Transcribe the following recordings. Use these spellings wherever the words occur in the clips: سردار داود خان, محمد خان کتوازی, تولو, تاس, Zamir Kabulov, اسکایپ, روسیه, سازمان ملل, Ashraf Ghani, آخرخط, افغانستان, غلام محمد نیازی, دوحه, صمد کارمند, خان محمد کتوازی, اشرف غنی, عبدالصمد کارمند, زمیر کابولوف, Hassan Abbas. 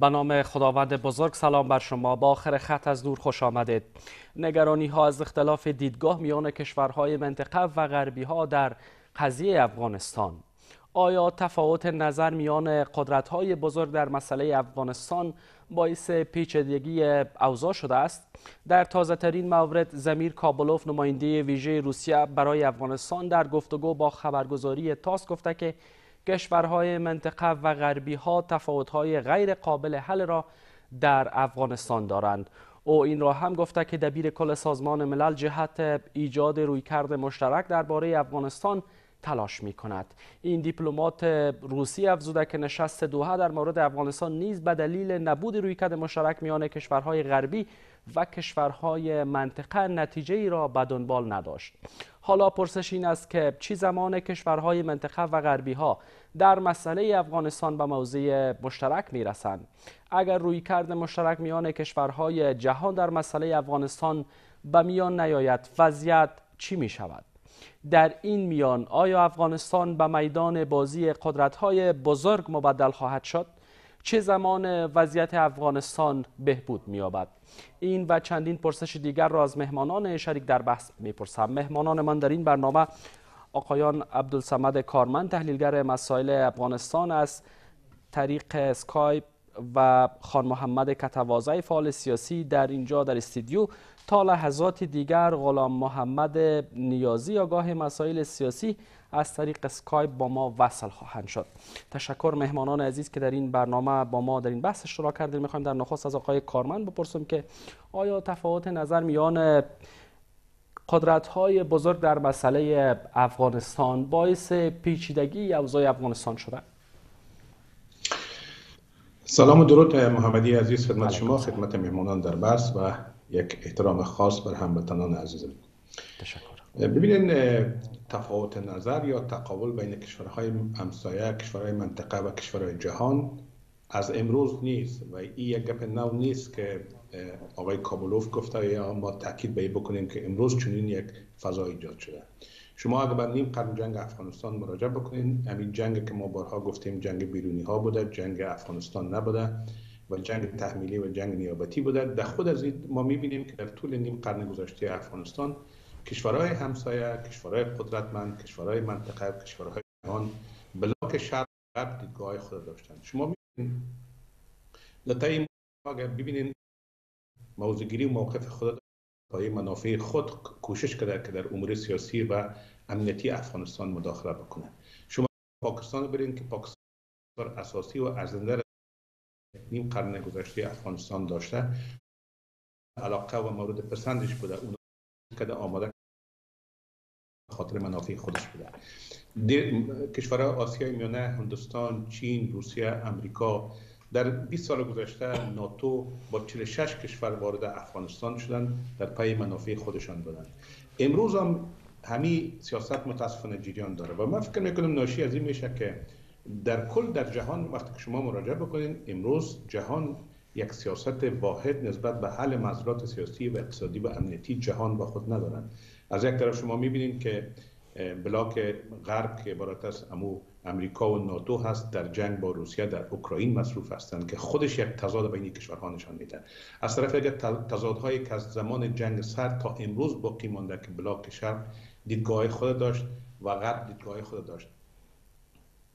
به نام خداوند بزرگ سلام بر شما. با آخر خط از دور خوش آمدید. نگرانی ها از اختلاف دیدگاه میان کشورهای منطقه و غربی ها در قضیه افغانستان. آیا تفاوت نظر میان قدرت های بزرگ در مسئله افغانستان باعث پیچیدگی اوضاع شده است؟ در تازه ترین مورد زمیر کابولوف نماینده ویژه روسیه برای افغانستان در گفتگو با خبرگزاری تاس گفته که کشورهای منطقه و غربی ها تفاوت‌های غیر قابل حل را در افغانستان دارند. او این را هم گفته که دبیر کل سازمان ملل جهت ایجاد رویکرد مشترک درباره افغانستان تلاش می کند. این دیپلمات روسی افزوده که نشست دوحه در مورد افغانستان نیز به دلیل نبود رویکرد مشترک میان کشورهای غربی و کشورهای منطقه نتیجه ای را به دنبال نداشت. حالا پرسش این است که چه زمان کشورهای منطقه و غربی ها در مسئله افغانستان به موضع مشترک می رسند؟ اگر رویکرد مشترک میان کشورهای جهان در مسئله افغانستان به میان نیاید وضعیت چی می شود؟ در این میان آیا افغانستان به میدان بازی قدرت‌های بزرگ مبدل خواهد شد؟ چه زمان وضعیت افغانستان بهبود می‌یابد؟ این و چندین پرسش دیگر را از مهمانان شریک در بحث می‌پرسم. مهمانان من در این برنامه آقایان عبدالصمد کارمند تحلیلگر مسائل افغانستان از طریق اسکایپ و خان محمد کتوازی فعال سیاسی در اینجا در استودیو، تا لحظات دیگر غلام محمد نیازی آگاه مسائل سیاسی از طریق اسکایپ با ما وصل خواهند شد. تشکر مهمانان عزیز که در این برنامه با ما در این بحث اشتراک کردید. میخوایم در نخست از آقای کارمند بپرسم که آیا تفاوت نظر میان قدرت‌های بزرگ در مسئله افغانستان باعث پیچیدگی اوضاع افغانستان شده؟ سلام و درود محمدی عزیز خدمت شما، خدمت مهمانان در بحث و یک احترام خاص بر هموطنان عزیزم. تشکر. ببینید تفاوت نظر یا تقابل بین کشورهای همسایه، کشورهای منطقه و کشورهای جهان از امروز نیست و این یک گپ نو نیست که آقای کابولوف گفته یا ما تاکید به این بکنیم که امروز چنین یک فضا ایجاد شده. شما اگر به نیم قرن جنگ افغانستان مراجعه بکنید، همین جنگ که ما بارها گفتیم جنگ بیرونی ها بوده، جنگ افغانستان نبوده و جنگ تحمیلی و جنگ نیابتی بوده. در خود از این ما می‌بینیم که در طول نیم قرن گذشته افغانستان کشورهای همسایه، کشورهای قدرتمند، کشورهای منطقه، کشورهای جهان بلاک شرق غرب دیدگاه‌های خود داشتند. شما می‌بینید لطای اگر ببینید موضع‌گیری موقف خود برای منافع خود کوشش کرده که در امور سیاسی و امنیتی افغانستان مداخله بکنه. شما پاکستان برین که پاکستان اساسی و ارزنده نیم قرن گذشته افغانستان داشته، علاقه و مورد پسندش بوده، اون که آماده خاطر منافع خودش بوده. کشورهای آسیای میانه، هندوستان، چین، روسیه، امریکا در 20 سال گذشته ناتو با 46 کشور وارد افغانستان شدند، در پای منافع خودشان بودند. امروز هم همین سیاست متاسفانه جریان داره و من فکر میکنم ناشی از این میشه که در کل در جهان وقتی که شما مراجعه بکنید امروز جهان یک سیاست واحد نسبت به حل مشکلات سیاسی و اقتصادی و امنیتی جهان با خود ندارند. از یک طرف شما میبینید که بلاک غرب که عبارت از امریکا و ناتو هست در جنگ با روسیه در اوکراین مصروف هستند که خودش یک تضاد بین کشورها نشان میده. از طرف دیگر تضادهایی که از زمان جنگ سرد تا امروز باقی مانده که بلاک شرق دیدگاه خود داشت و غرب دیدگاه خود داشت.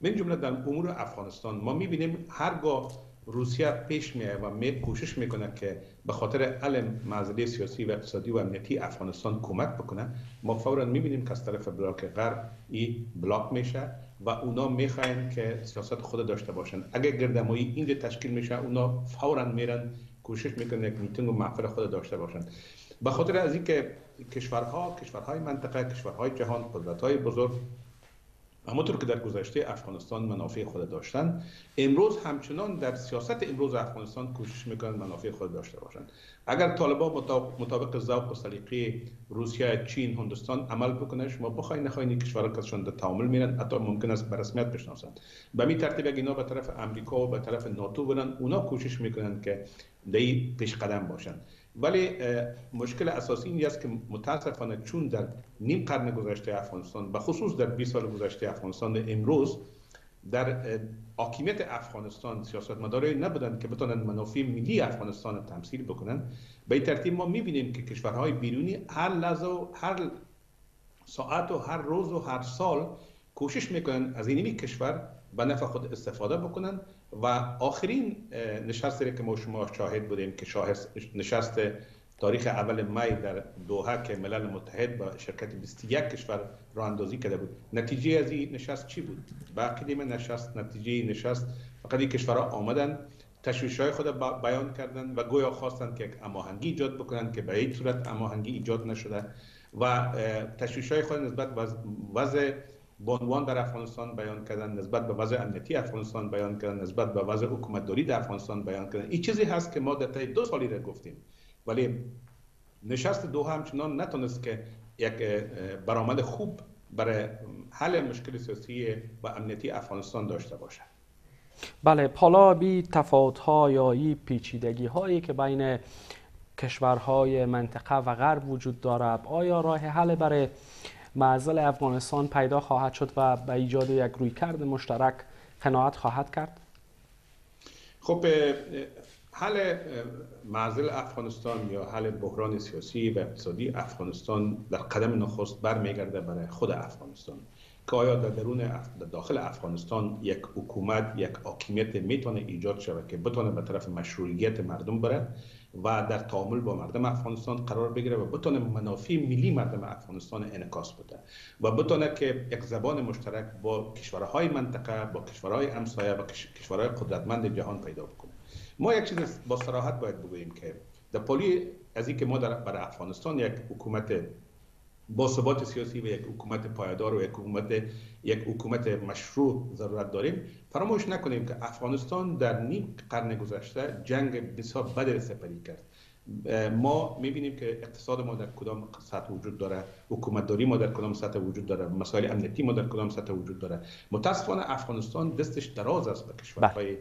من جمله در امور افغانستان ما میبینیم هرگاه روسیه پیش میاد و کوشش میکنه که به خاطر علم مسئله سیاسی و اقتصادی و امنیتی افغانستان کمک بکنه، ما فوراً میبینیم که از طرف بلاک غرب این بلاک میشه و اونا میخواین که سیاست خود داشته باشن. اگر گردمایی اینجا تشکیل میشه اونا فوراً میرن کوشش میکنن که میتینگ و محفل خود داشته باشن. به خاطر از اینکه کشورهای منطقه، کشورهای جهان، قدرت‌های بزرگ همونطور که در گذشته افغانستان منافع خود داشتن، امروز همچنان در سیاست امروز افغانستان کوشش میکنند منافع خود داشته باشند. اگر طالبان مطابق ذوق و سلیقه روسیه، چین، هندوستان عمل بکنه، شما بخواید نخواید کشورها که شون در تعامل میرن حتی ممکن است به رسمیت بشناسند. به این ترتیب اینا به طرف امریکا و به طرف ناتو برن، اونا کوشش میکنند که دایی پیش قدم باشند. ولی مشکل اساسی این است که متاسفانه چون در نیم قرن گذشته افغانستان، به خصوص در 20 سال گذشته افغانستان امروز در حاکمیت افغانستان سیاستمدارایی نبودند که بتوانند منافع ملی افغانستان را تمثیل بکنند. به این ترتیب ما می‌بینیم که کشورهای بیرونی هر لحظه و هر ساعت و هر روز و هر سال کوشش میکنن از این کشور به نفع خود استفاده بکنن و آخرین نشستی که ما شما شاهد بودیم که نشست تاریخ اول مای در دوحه که ملل متحد با شرکت 21 کشور را اندازی کرده بود، نتیجه از این نشست چی بود؟ باقی نشست نتیجه نشست فقط کشورها آمدن تشویش‌های خود بیان کردند و گویا خواستند که یک هماهنگی ایجاد بکنند که به هیچ صورت هماهنگی ایجاد نشده و تشویش‌های خود نسبت به وضع بانوان در افغانستان بیان کردن، نسبت به وضع امنیتی افغانستان بیان کردن، نسبت به وضع حکومتداری در افغانستان بیان کردن. این چیزی هست که ما در طی دو سالی را گفتیم، ولی نشست دوحه همچنان نتونست که یک برآمد خوب برای حل مشکل سیاسی و امنیتی افغانستان داشته باشد. بله، حالا بی تفاوت‌ها یا پیچیدگی‌هایی که بین کشورهای منطقه و غرب وجود دارد، آیا راه حل برای معضل افغانستان پیدا خواهد شد و به ایجاد یک رویکرد مشترک قناعت خواهد کرد؟ خب، حل معضل افغانستان یا حل بحران سیاسی و اقتصادی افغانستان در قدم نخست برمیگرده برای خود افغانستان که آیا در داخل افغانستان یک حکومت، یک حاکمیت میتونه ایجاد شود که بتونه به طرف مشروعیت مردم بره و در تعامل با مردم افغانستان قرار بگیره و بتونه منافع ملی مردم افغانستان انعکاس بده و بتونه که یک زبان مشترک با کشورهای منطقه، با کشورهای همسایه و کشورهای قدرتمند جهان پیدا بکنه. ما یک چیز با صراحت باید بگوییم که در پالی از اینکه ما برای افغانستان یک حکومت با ثبات سیاسی و یک حکومت پایدار و یک حکومت مشروع ضرورت داریم، فراموش نکنیم که افغانستان در نیم قرن گذشته جنگ بسیار بدی را سپری کرد. ما می‌بینیم که اقتصاد ما در کدام سطح وجود داره، حکومتداری ما در کدام سطح وجود داره، مسائل امنیتی ما در کدام سطح وجود داره. متأسفانه افغانستان دستش دراز است به کشورهای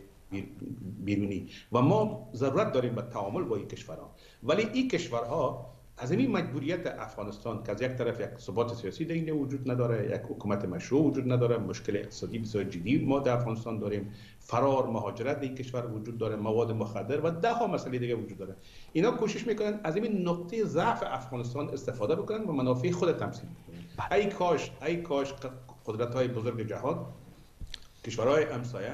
بیرونی و ما ضرورت داریم به تعامل با این کشورها، ولی این کشورها از این مجبوریت افغانستان که از یک طرف یک ثبات سیاسی دیگه وجود نداره، یک حکومت مشروع وجود نداره، مشکل اقتصادی بسیار جدی ما در افغانستان داریم، فرار مهاجرت این کشور وجود داره، مواد مخدر و ده ها مسئله دیگه وجود داره، اینا کوشش میکنن از این نقطه ضعف افغانستان استفاده بکنن و منافع خود تمثیل بکنن. ای کاش قدرت‌های بزرگ جهان، کشورهای همسایه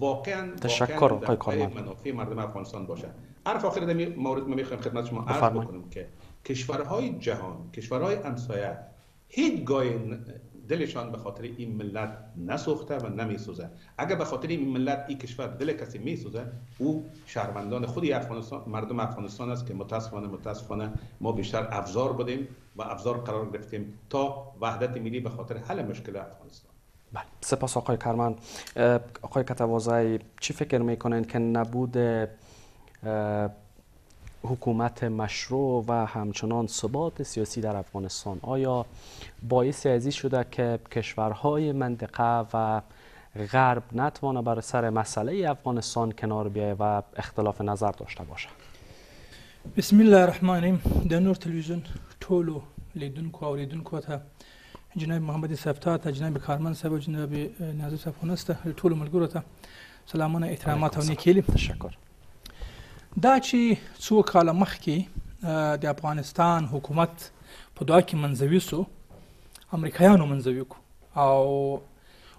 واقعا در منافع مردم افغانستان باشه. عرف آخر در مورد ما میخوایم خدمت شما عرض بکنم که کشورهای جهان، کشورهای همسایه هیچگاه دلشان به خاطر این ملت نسوخته و نمیسوزه. اگر به خاطر این ملت این کشور دل کسی میسوزه، او شهروندان خودی افغانستان، مردم افغانستان است که متاسفانه ما بیشتر افزار بودیم و افزار قرار گرفتیم تا وحدت ملی به خاطر حل مشکل افغانستان. بله، سپاس آقای کارمند. آقای کتوازی، چی فکر میکنند که نبود حکومت مشروع و همچنان ثبات سیاسی در افغانستان آیا باعث از این شده که کشورهای منطقه و غرب نتوانه بر سر مسئله افغانستان کنار بیایه و اختلاف نظر داشته باشه؟ بسم الله الرحمن الرحیم. در نور تلویزیون تولو لیدونکو اوریدونکو تا جناب محمد سفتا تا جناب کارمند صاحب و جناب ناظر صاحب خونسته تولو ملګرو ته سلامونه، احترامات او نیکیلی. تشکر. دا چې څو کاله مخکې د افغانستان حکومت په دوه کې منځوي سو، امریکایانو منځوي کو او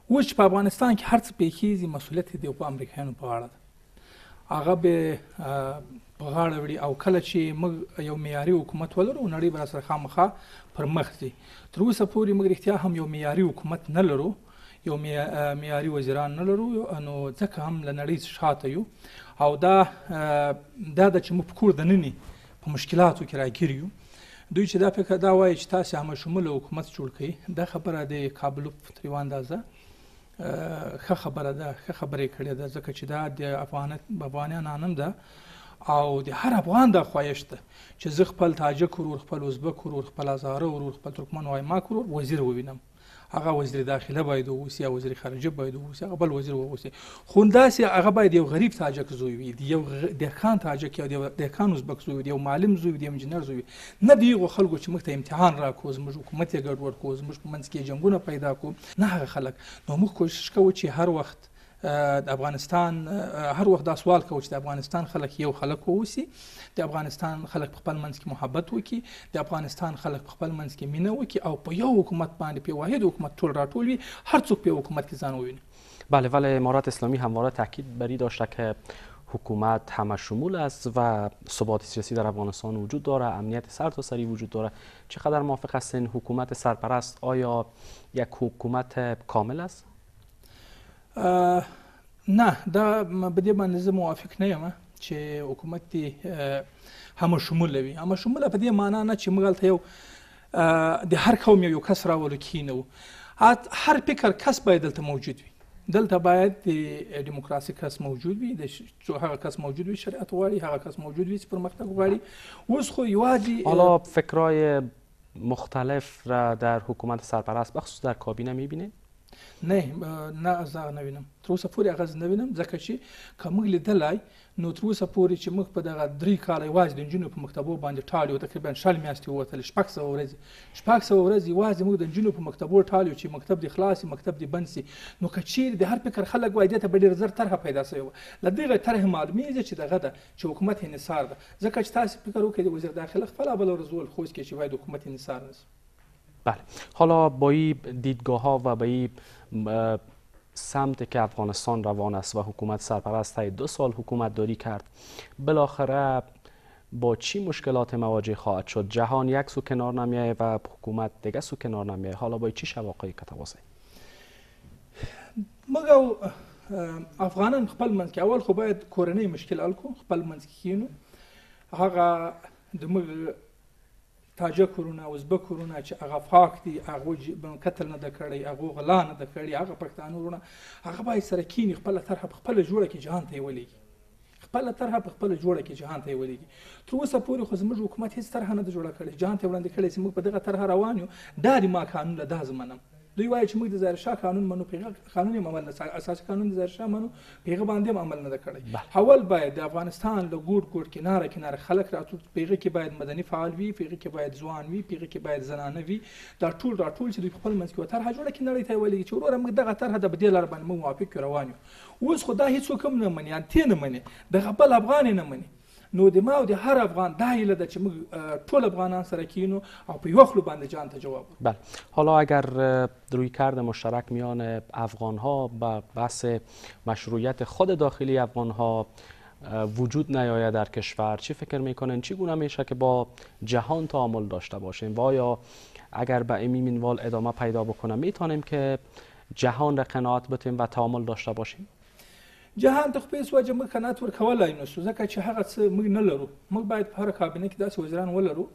اوس په افغانستان کې هر څه پیښیږي مسؤلیت دی په امریکایانو په غاړه ده، هغه به په غاړه وړي او کله چې موږ یو معیاري حکومت ولرو نړۍ به راسره خامخا پر مخ ځي. تر اوسه پورې موږ رښتیا هم یو معیاري حکومت نه لرو، یو معیاري وزیران نه لرو، نو ځکه هم له نړۍ شاته یو او دا چې موږ په کور دننې په مشکلاتو کې راګیر یو. دوی چې دا فکر دا وایي چې تاسې عامه شمول حکومت جوړ کړئ، دا خبره د کابلوف تر یوه اندازه ښه خبرې کړې ده، ځکه چې دا د افغانیان انم ده او د هر افغان دا خواهش ده چې زه خپل تاجک ورور، خپل ازبک ورور، خپل هزاره ورور، خپل ترکمن وایما ورور وزیر ووینم. هغه وزیر داخله باید واوسي، وزیر خارجه باید واوسي، هغه بل وزیر واوسي. خو همداسې هغه باید یو غریب تاجک زوی وي، یو دهقان تاجک یا دهقان ازبک زوی وي، یو معلم زوی وي، یو انجینر زوی وي، نه د هغو خلکو چې موږ ته امتحان راکړو، زموږ حکومت یې ګډوډ کړو، زموږ په منځ کې جنګونه پیدا کړو، نه هغه خلک. نو موږ کوشش کوو چې هر وخت د افغانستان هر وخت دا سوال کوو چې د افغانستان خلک یو خلک واوسي، د افغانستان خلک په خپل منځ کې محبت وکړي، د افغانستان خلک په خپل منځ کې مینه وکړي او په یو حکومت باندې، په یو واحد حکومت ټول راټول وي، هر څوک په حکومت کې ځان وویني. بله، ولی امارات اسلامی همواره تاکید بر این داشته که حکومت همه شمول است و ثبات سیاسی در افغانستان وجود دارد، امنیت سرتاسری وجود دارد. چقدر موافق هستین حکومت سرپرست آیا یک حکومت کامل است؟ نه، دا به دې باندې زه موافق نه یم چې حکومت دې همشموله وي. همشموله په دې معنا نه چې موږ هلته یو د هر قوم یو کس راولو کینو، هر فکر کس باید دلته موجود وي. دلته باید د ډیموکراسي کس موجود وي، هغه کس موجود وي شریعت غواړي، هغه کس موجود وي چې پرمختګ غواړي. اوس خو یوازې حالا فکرای مختلف را در حکومت سرپرست بخصوص در کابینه میبینید؟ نه از هغه نه وینم، تر اوسه پورې هغه زه نه وینم، ځکه چې که موږ لیدلی نو تر اوسه پورې چې موږ په دغه 3 کاله یوازې د نجونو په مکتبو باندې ټال یو، تقریبا 6 میاشتې ووتلې، 600 ورځې 600 ورځې یوازې موږ د نجونو په مکتبو ټال یو چې مکتب دې خلاص شي، مکتب دې بند شي. نو که چیرې د هر فکر خلک وای دې ته به ډېر زر طرحه پیدا شوې وه، له دغه طرحې معلومېږي چې دغه ده چې حکومت انحصار ده، ځکه چې تاسې فکر وکړئ د وزیر داخله خپله بله ورځ وویل خوست کې چې باید حکومت انحصار نه شي. بله، حالا با این دیدگاه ها و با این سمت که افغانستان روان است و حکومت سرپرست تا 2 سال حکومت داری کرد، بالاخره با چی مشکلات مواجه خواهد شد؟ جهان یک سو کنار نمیه و حکومت دیگه سو کنار نمیه، حالا با چی شواقعی کتوازی؟ مگو افغانان خپل منځ کې اول خو باید کورنۍ مشکل حل کو، خپل منځ کې کینو، هغه د موږ تاجک کورونه، ازبک کورونه چې هغه فاک دي، هغو قتل نه ده کړی، هغو غلا نه ده کړی، هغه پښتانه وروڼه هغه باید سره کینی، خپله طرحه په خپله جوړه کې جهان ته یې ولیږي، خپله طرحه په خپله جوړه کې جهان ته یې ولیږي. تر اوسه پورې خو زموږ حکومت هېڅ طرحه نه ده جوړه کړې جهان ته یې وړاندې کړی چې موږ په دغه طرحه روان یو، دا ما قانون ده، دا زه منم. دوی وایي چې موږ د ظاهرشاه قانون منو، په هغه قانون یې عمل نه، اساسي قانون د ظاهرشاه منو، په هغه باندې هم عمل نه ده کړی. اول باید د افغانستان له ګوټ ګوټ کناره کناره خلک راټول، په هغه کې باید مدني فعال وي، په هغه کې باید ځوان وي، په هغه کې باید زنانه وي، دا ټول راټول چې دوی په خپل منځ کې یوه طرحه جوړه کړي، نړۍ ته یې ولیږي چې وروره موږ دغه طرحه ده، په دې لاره باندې موږ موافق یو، روان یو. اوس خو دا هېڅوک هم نه مني، انتې نه مني، دغه بل افغان یې نه مني. نو د ما او د هر افغان دا هیله ده چې موږ ټول افغانان سره کینو او په یوه خلو باندې جان ته جواب ورکړو. بله، حالا اگر رویکرد مشترک میان افغان ها و بحث مشروعیت خود داخلی افغان ها وجود نیاید در کشور، چی فکر میکنن چگونه میشه که با جهان تعامل داشته باشیم و آیا اگر به این منوال ادامه پیدا بکنه میتونیم که جهان را قناعت بدیم و تعامل داشته باشیم؟ جهان ته خو په هېڅ وجه موږ قناعت ورکولی نشو، ځکه چې هغه څه موږ نه لرو. موږ باید په هره کابینه کې داسې وزیران ولرو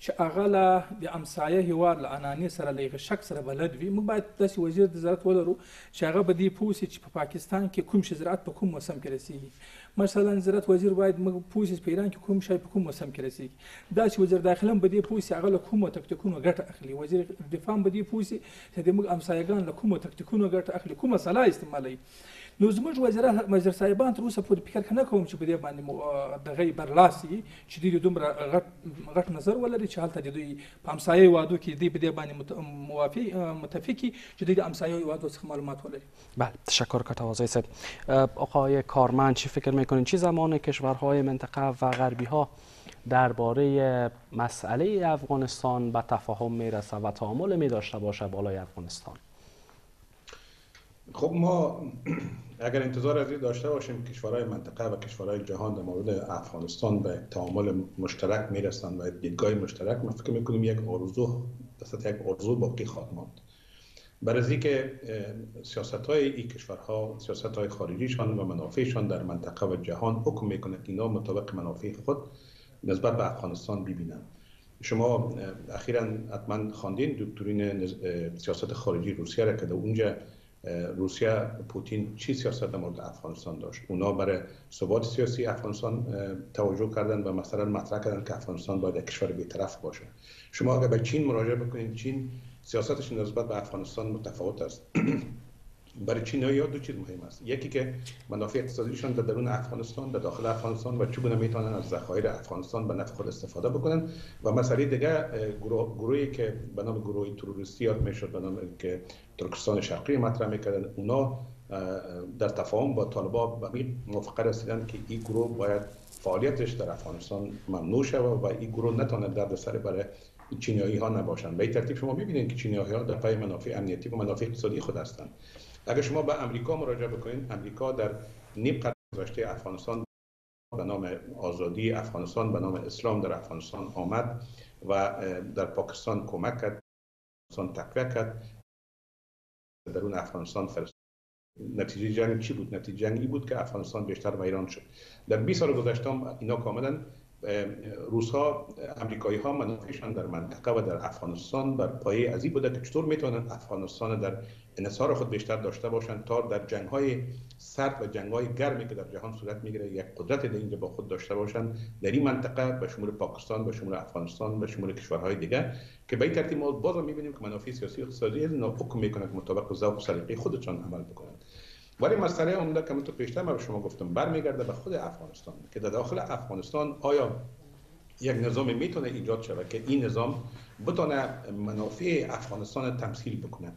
چې هغه له د همسایه هېواد له انانې سره، له هغه شک سره بلد وي. موږ باید داسې وزیر د زراعت ولرو چې هغه به دې پوه شي چې په پاکستان کې کوم شی زراعت په کوم موسم کې رسېږي. مثلا زراعت وزیر باید موږ پوه شي په ایران کې کوم شی په کوم موسم کې رسېږي. داسې وزیر داخله هم به دې پوه شي هغه له کومو تکتیکونو ګټه اخلي. وزیر دفاع هم به دې پوه شي چې د موږ همسایهګان له کومو تکتیکونو ګټه اخلي، کومه سلاح استعمالوي. نو زموږ وزیر صاحبان تر اوسه پورې فکر نه کوم چې په دې باندې دغه یې برلاسي چې دوی دومره غټ نظر ولري چې هلته د دوی په همسایه هېوادو کې دوی په دې باندې متفقي چې دوی د همسایه هېوادو څخه معلومات ولري. بله، تشکر کتوازی صاحب. آقای کارمند، چی فکر میکنین چی زمان کشورهای منطقه و غربی ها درباره مسئله افغانستان به تفاهم میرسه و تعامل میداشته باشه بالای افغانستان؟ خب ما اگر انتظار از این داشته باشیم کشورهای منطقه و کشورهای جهان در مورد افغانستان به تعامل مشترک میرسند و دیدگاه مشترک، ما فکر میکنیم یک آرزو باقی خواهد ماند. برای اینکه سیاستهای این کشورها، سیاستهای خارجیشان و منافعشان در منطقه و جهان حکم میکنه که اینا مطابق منافع خود نسبت به افغانستان ببینند. شما اخیراً حتما خواندین دکترین سیاست خارجی روسیه را که در اونجا روسیه پوتین چی سیاست در مورد افغانستان داشت. اونا برای ثبات سیاسی افغانستان توجه کردن و مثلا مطرح کردن که افغانستان باید کشور بی‌طرف باشه. شما اگر به چین مراجعه بکنید، چین سیاستش نسبت به افغانستان متفاوت است. برای چینایی‌ها دو چیز مهم است، یکی که منافع اقتصادیشان در درون افغانستان، در داخل افغانستان و چگونه میتونن از ذخایر افغانستان به نفع خود استفاده بکنن، و مسئله دیگر گروهی که به نام گروه تروریستی یاد میشد، به نام که ترکستان شرقی مطرح میکردن، اونا در تفاهم با طالبان به این موافقه رسیدن که این گروه باید فعالیتش در افغانستان ممنوع شود و این گروه نتواند دردسر برای چینایی‌ها نباشند. به این ترتیب شما می‌بینید که چینایی‌ها در پای منافع امنیتی و منافع اقتصادی خود هستند. اگر شما به امریکا مراجعه بکنید، امریکا در نیم قرن گذشته افغانستان به نام آزادی افغانستان، به نام اسلام در افغانستان آمد و در پاکستان کمک کرد، افغانستان تقویه کرد، درون افغانستان فرست. نتیجه جنگ چی بود؟ نتیجه جنگ این بود که افغانستان بیشتر ویران شد. در 20 سال گذشته اینا کاملا روس‌ها، آمریکایی‌ها منافعشان در منطقه و در افغانستان بر پایه از این بوده که چطور میتونن افغانستان در انحصار خود بیشتر داشته باشند تا در جنگ‌های سرد و جنگ‌های گرمی که در جهان صورت میگیره یک قدرت در اینجا با خود داشته باشند، در این منطقه به شمول پاکستان، به شمول افغانستان، به شمول کشورهای دیگر، که به این ترتیب ما باز می‌بینیم که منافع سیاسی و اقتصادی حکم میکنه که مطابق ذوق و سلیقه خودشان عمل بکنند. ولی مسئله عمده که من تو پیشتر به شما گفتم برمیگرده به خود افغانستان، که در داخل افغانستان آیا یک نظام میتونه ایجاد شود که این نظام بتونه منافع افغانستان تمثیل بکنه.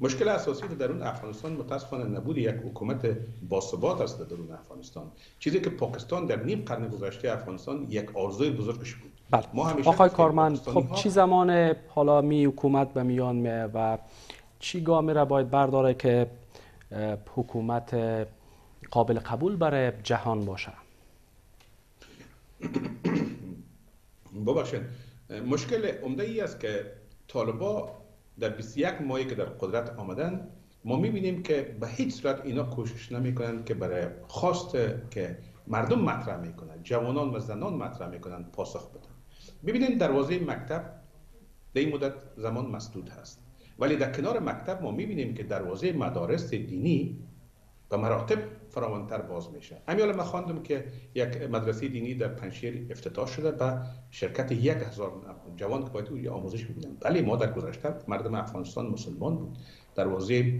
مشکل اساسی که درون افغانستان متاسفانه نبود یک حکومت باثبات است در درون افغانستان، چیزی که پاکستان در نیم قرن گذشته افغانستان یک آرزوی بزرگش بود. بله. آقای کارمند، خب چی زمان حالا می حکومت به میان می و چی گامی را باید برداره که حکومت قابل قبول برای جهان باشه؟ ببخشید، مشکل عمده ای است که طالبا در 21 ماهی که در قدرت آمدن ما می‌بینیم که به هیچ صورت اینا کوشش نمی‌کنند که برای خواست که مردم مطرح می‌کنند، جوانان و زنان مطرح می‌کنند، پاسخ بدن. ببینید دروازه مکتب در این مدت زمان مسدود هست، ولی در کنار مکتب ما می‌بینیم که دروازه مدارس دینی به مراتب فراوانتر باز میشه. همین الان من خواندم که یک مدرسه دینی در پنجشیر افتتاح شده با شرکت 1000 جوان که باید اونجا آموزش ببینن. ولی ما در گذشته مردم افغانستان مسلمان بود، دروازه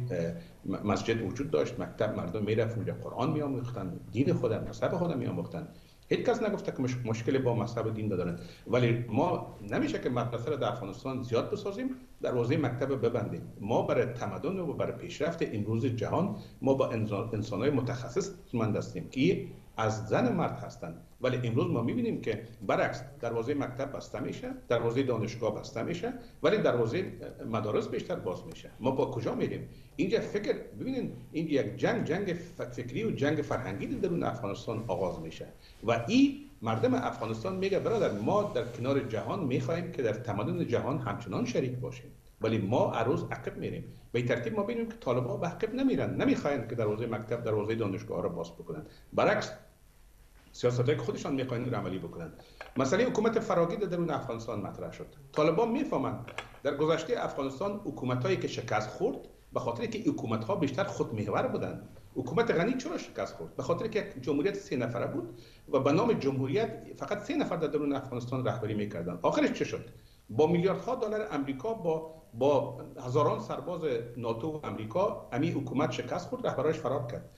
مسجد وجود داشت، مکتب مردم میرفت اونجا قرآن میآموختند، دین خودم، مذهب خودم میآموختند. هیچ کس نگفته که مشکل با مذهب دین دارند. ولی ما نمیشه که مدرسه را در افغانستان زیاد بسازیم، دروازه مکتب ببندیم. ما برای تمدن و برای پیشرفت امروز جهان ما با انسان‌های متخصصمند هستیم که از زن و مرد هستند. ولی امروز ما می‌بینیم که برعکس، دروازه مکتب بسته میشه، دروازه دانشگاه بسته میشه، ولی دروازه مدارس بیشتر باز میشه. ما با کجا میریم؟ اینجا فکر ببینید، این یک جنگ فکری و جنگ فرهنگی درون افغانستان آغاز میشه و این مردم افغانستان میگه برادر ما در کنار جهان میخوایم که در تمدن جهان همچنان شریک باشیم، ولی ما عروض عقب میریم. به این ترتیب ما ببینیم که طالب‌ها به عقب نمیرن، نمیخواین که دروازه مکتب، دروازه دانشگاه را باز بکنن، برعکس سیاست‌هایی که خودشان می‌خواهند عملی بکنند. مسئله حکومت فراگیر درون افغانستان مطرح شد. طالبان می‌فهمند در گذشته افغانستان حکومت‌هایی که شکست خورد به خاطر اینکه حکومت‌ها بیشتر خودمحور بودند. حکومت غنی چرا شکست خورد؟ به خاطر که جمهوریت 3 نفره بود و به نام جمهوریت فقط 3 نفر در درون افغانستان رهبری می‌کردند. آخرش چه شد؟ با میلیاردها دلار آمریکا، با هزاران سرباز ناتو و آمریکا، امی حکومت شکست خورد، رهبرش فرار کرد.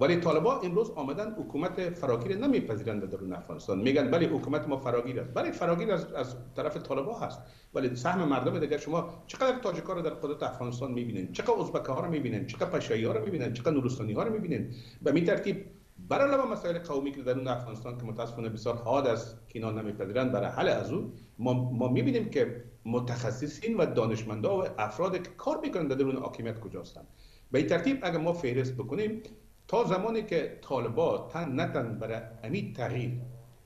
ولی طالبان امروز آمدن حکومت فراگیر نمیپذیرند درون افغانستان، میگن بله حکومت ما فراگیر است. بله فراگیر از طرف طالبان هست، ولی سهم مردم دیگر شما چقدر تاجیک‌ها رو در قدرت افغانستان میبینین، چقدر ازبک‌ها رو میبینین، چقدر پشایی‌ها رو میبینین، چقدر نورستانی‌ها رو میبینین. به این ترتیب برای علاوه مسائل قومی که درون افغانستان که متاسفانه بسیار حاد است که اینا نمیپذیرند، برای حل از اون ما میبینیم که متخصصین و دانشمندا و افرادی که کار میکنند درون حاکمیت کجاستند. به این ترتیب اگر ما فهرست بکنیم تا زمانی که طالبان تن برای امید تغییر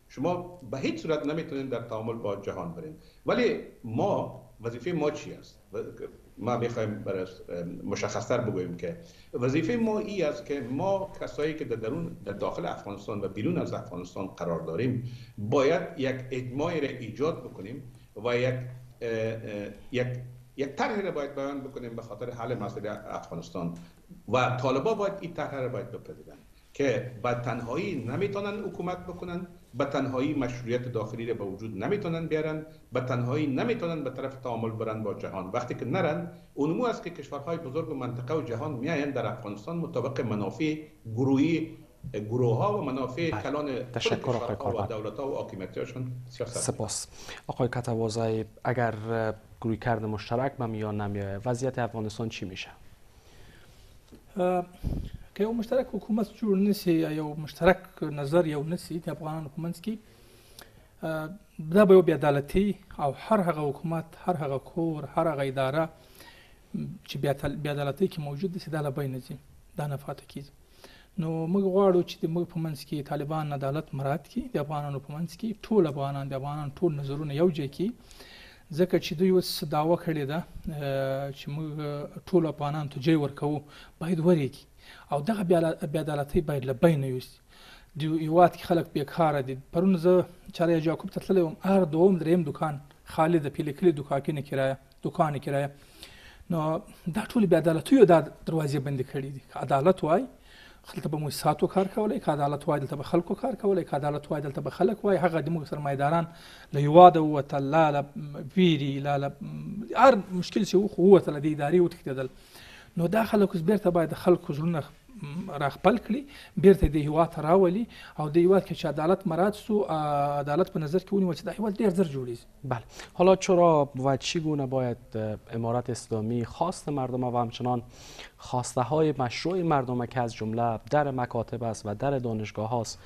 شما به هیچ صورت نمیتونید در تعامل با جهان برین. ولی ما وظیفه ما چی است؟ ما میخوایم برای مشخصتر بگوییم که وظیفه ما این است که ما کسایی که در داخل افغانستان و بیرون از افغانستان قرار داریم باید یک اجماعی را ایجاد بکنیم و یک طرحی را باید بیان بکنیم به خاطر حل مسئله افغانستان و طالبان باید این طرح را باید بپذیرند. که به تنهایی نمیتونن حکومت بکنن، به تنهایی مشروعیت داخلی را به وجود نمیتونن بیارن، به تنهایی نمیتونن به طرف تعامل برن با جهان. وقتی که نرن، اونمو است که کشورهای بزرگ منطقه و جهان میاین در افغانستان مطابق منافع گروهی گروه‌ها و منافع کلان کشورها و دولت‌ها و حاکمیت‌هاشون سیاست. سپاس. آقای کتوازی، اگر گروهیکرد مشترک به میان نمیاد، وضعیت افغانستان چی میشه؟ که او مشترک حکومت جور نسی یا مشترک نظر یا نسی د افغانان حکومت کی دا به بی عدالتي او هر هغه حکومت، هر هغه کور، هر هغه اداره چې بی عدالتي کې موجود دي د لبین دي دا نه فاته کی. نو موږ غواړو چې موږ په منځ کې طالبان عدالت مراد کی، د افغانان حکومت کی ټول افغانان، د افغانان ټول نظرونه یو ځای کی، ځکه چې دوی وس داوا کړی دا چې موږ ټول افغانان ته جای ورکو باید وریږي او دغه بی عدالتي باید له بینه یوسي. د هیواد کې خلک بیکاره دي. پرون زه چاره جاکوب ته تللی وم، هر دوم دریم دکان خالي د پیلې کلي دکان کرایه. نو دا ټولې بی عدالتیو دا دروازې بندې کړي دي. که عدالت وای هلته به موسساتو کار کولی، که عدالت وای دلته به خلکو کار کولی، که عدالت وای دلته به خلک وای. هغه زموږ سرمایهداران له هیواده ووتل، لا له ویرې، لا له هر مشکل چې ووتل د ادارې وتښتېدل. نو دا خلک اوس بیرته باید د خلکو زړونه راخپل کړي، بیرته د هیواد ته راولي او د هیواد کې چې عدالت مراد سو، عدالت په نظر کې ونیول چې دا هیواد ډېر زر جوړیږي. بله، حالا چرا و چگونه باید امارت اسلامی خواست مردم و همچنان خواسته های مشروع مردم که از جمله در مکاتب است و در دانشگاه هاست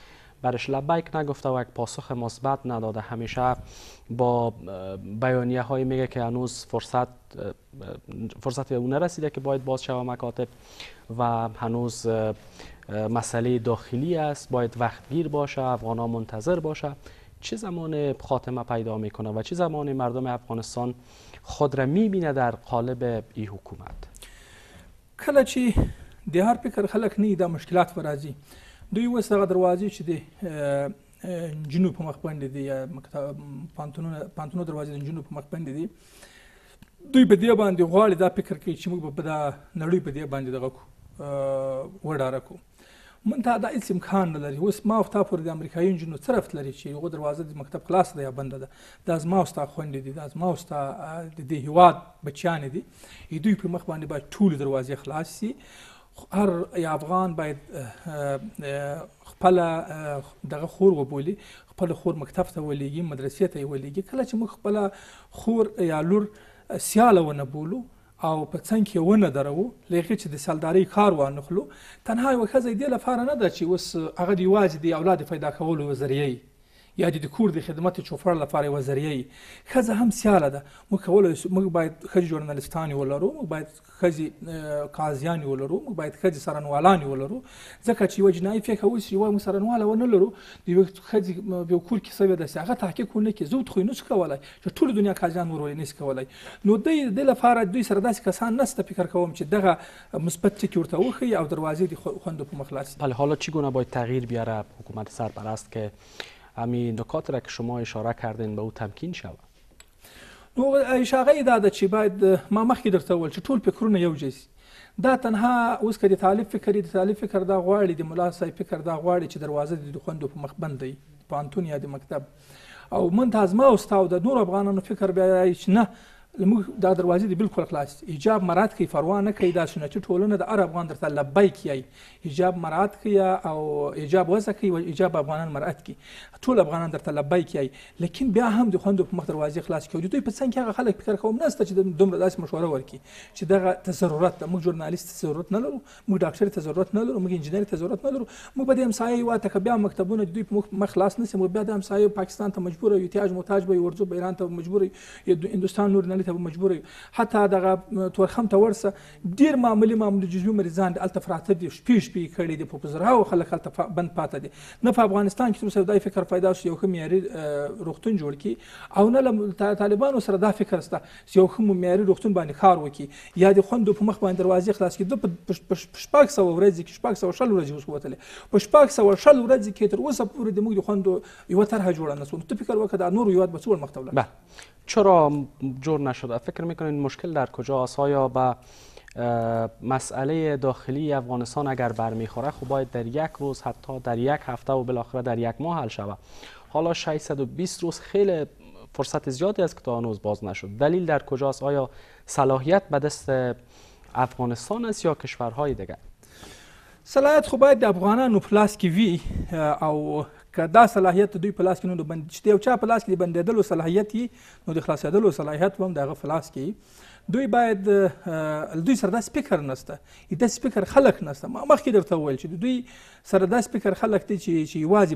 برش لبیک نگفته و یک پاسخ مثبت نداده، همیشه با بیانیه هایی میگه که هنوز فرصت به اون نرسیده که باید باز شود مکاتب و هنوز مسئله داخلی است، باید وقتگیر باشه، افغان ها منتظر باشه. چه زمان خاتمه پیدا میکنه و چه زمان مردم افغانستان خود را میبینه در قالب این حکومت؟ کله چې د هر فکر خلک نه د مشکلات ورازی، دوی وس هغه دروازې چې د جنوب په مخ باندې دي یا پانتونو دروازې د جنوب په مخ باندې دي، دوی په دې باندې غواړي دا فکر کوي چې موږ به دا نړۍ په دې باندې دغه کو وډاره کو. منته دا هیڅ امکان نه لري. اوس ما او تا پر د امریکایي نجونو څه رفت لري چې هغه دروازه د مکتب خلاص ده یا بنده ده؟ دا زما او ستا خویندې دي، دا زما او ستا د دې هیواد بچیانې دي، دوی په مخ باندې باید ټولې دروازې خلاص شي. هر افغان باید خپل دغه خور وبولي، خپل خور مکتب ته ولیږي، مدرسې ته یې ولیږي. کله چې موږ خپله خور یا لور سیاله ونه بولو او په څنګ کې ونه درو، له هغې چې د سالدارۍ کار وانخلو، تنها یوه ښځه یې دې لپاره نه ده چې اوس هغه د یوازې د اولاد پیدا کولو ذریعه یا د کور د خدمت چوپړ لپاره یوه ذریعه ښځه هم سیاله ده. موږ باید ښځې ژورنالیستانې ولرو، موږ باید ښځې قاضیانې ولرو، موږ باید ښځې څارنوالانې ولرو، ځکه چې یوه جنایي پېښه وشي، یوه موږ څارنواله ونه لرو، د یوې ښځې په یو کور کې سوې ده چې هغه تحقیق ونه کړي، زه ورته خو یې نشو کولی چې ټوله دنیا قاضیان ورولې نشي کولی. نو دې لپاره دوی سره داسې کسان نشته، فکر کوم چې دغه مثبت ټکي ورته وښیي او دروازې د خویندو په مخ خلاص. بله، حالا چگونه باید تغییر بیاره حکومت سرپرست که همین نکات را که شما اشاره کردین به او تمکین شود؟ نو اشاره دا ده چې باید، ما مخکې درته وویل چې ټول فکرونه یو ځای شي. دا تنها اوس که د طالب فکر وي، د طالب فکر دا غواړي، د ملا صاحب فکر دا غواړي چې دروازه د خویندو په مخ بندوي د پوهنتون یا د مکتب، او منته زما او ستا او د نورو افغانانو فکر بیا چې نه، موږ دا دروازې دي بالکل خلاص دي. حجاب مراد کوي، فروا نه کوي. دا سنتي ټولنه د هر افغان درته لبیک یایي، حجاب مراد کوي او حجاب وضع کوي او حجاب افغانان مراد کوي، ټول افغانان درته لبیک یایي. لیکن بیا هم د خویندو په مخ دروازې خلاص کوي. دوی په څنګ کې هغه خلک فکر کوم نهسته چې دومره داسې مشوره ورکړي چې دغه ته ضرورت ده. موږ ژورنالیست ته ضرورت نه لرو، موږ ډاکټر ته ضرورت نه لرو، موږ انجینر ته ضرورت نه لرو. موږ به د همسایه هیواد ته که بیا مکتبونه دوی په مخ خلاص نه شي، موږ بیا د همسایه پاکستان ته مجبور یو، تیاج محتاج به یو، ورځو به ایران ته مجبور یو، هندوستان نور نه ته مجبور یو. حتی دغه تورخم ته ورسه ډېر معمولي جزوي مریضان هلته فراته دي، شپې کړي دي، په پزرهاو خلک هلته بند پاته دي. نه په افغانستان کې تر اوسه دا فکر پیدا شو یو ښه معیاري روغتون جوړ کړي، او نه له طالبانو سره دا فکر شته چې یو ښه معیاري روغتون باندې کار وکړي یا د خویندو په مخ باندې دروازې خلاص کړي. دوی په ۶۰۰ ورځې کې ۶۰۰ ورځې اوس ووتلې، په ۶۰۰ ورځې کې تر اوسه پورې د موږ د خویندو یوه طرحه جوړه نه شوه. ته فکر وکړه دا نور هیواد به څومره مخته ولاړ. چرا جور نشده؟ فکر میکنین مشکل در کجاست؟ آیا به مسئله داخلی افغانستان اگر برمیخوره خب باید در یک روز حتی در یک هفته و بالاخره در یک ماه حل شود. حالا 620 روز خیلی فرصت زیادی است که تا هنوز باز نشد. دلیل در کجاست؟ آیا صلاحیت به دست افغانستان است یا کشورهای دیگر؟ صلاحیت خو باید افغانانو په لاس کې وي او که دا صلاحیت دوی په لاس کې نه بندشته او چا په لاس کې بندیدلو صلاحیت نو د خلاصیدلو صلاحیت هم دغه په لاس کې دوی باید دوی سره داسې فکر نسته، داسې فکر خلک نسته. ما مخکې درته وویل چې دوی سره داسې فکر خلک دی چې یوازې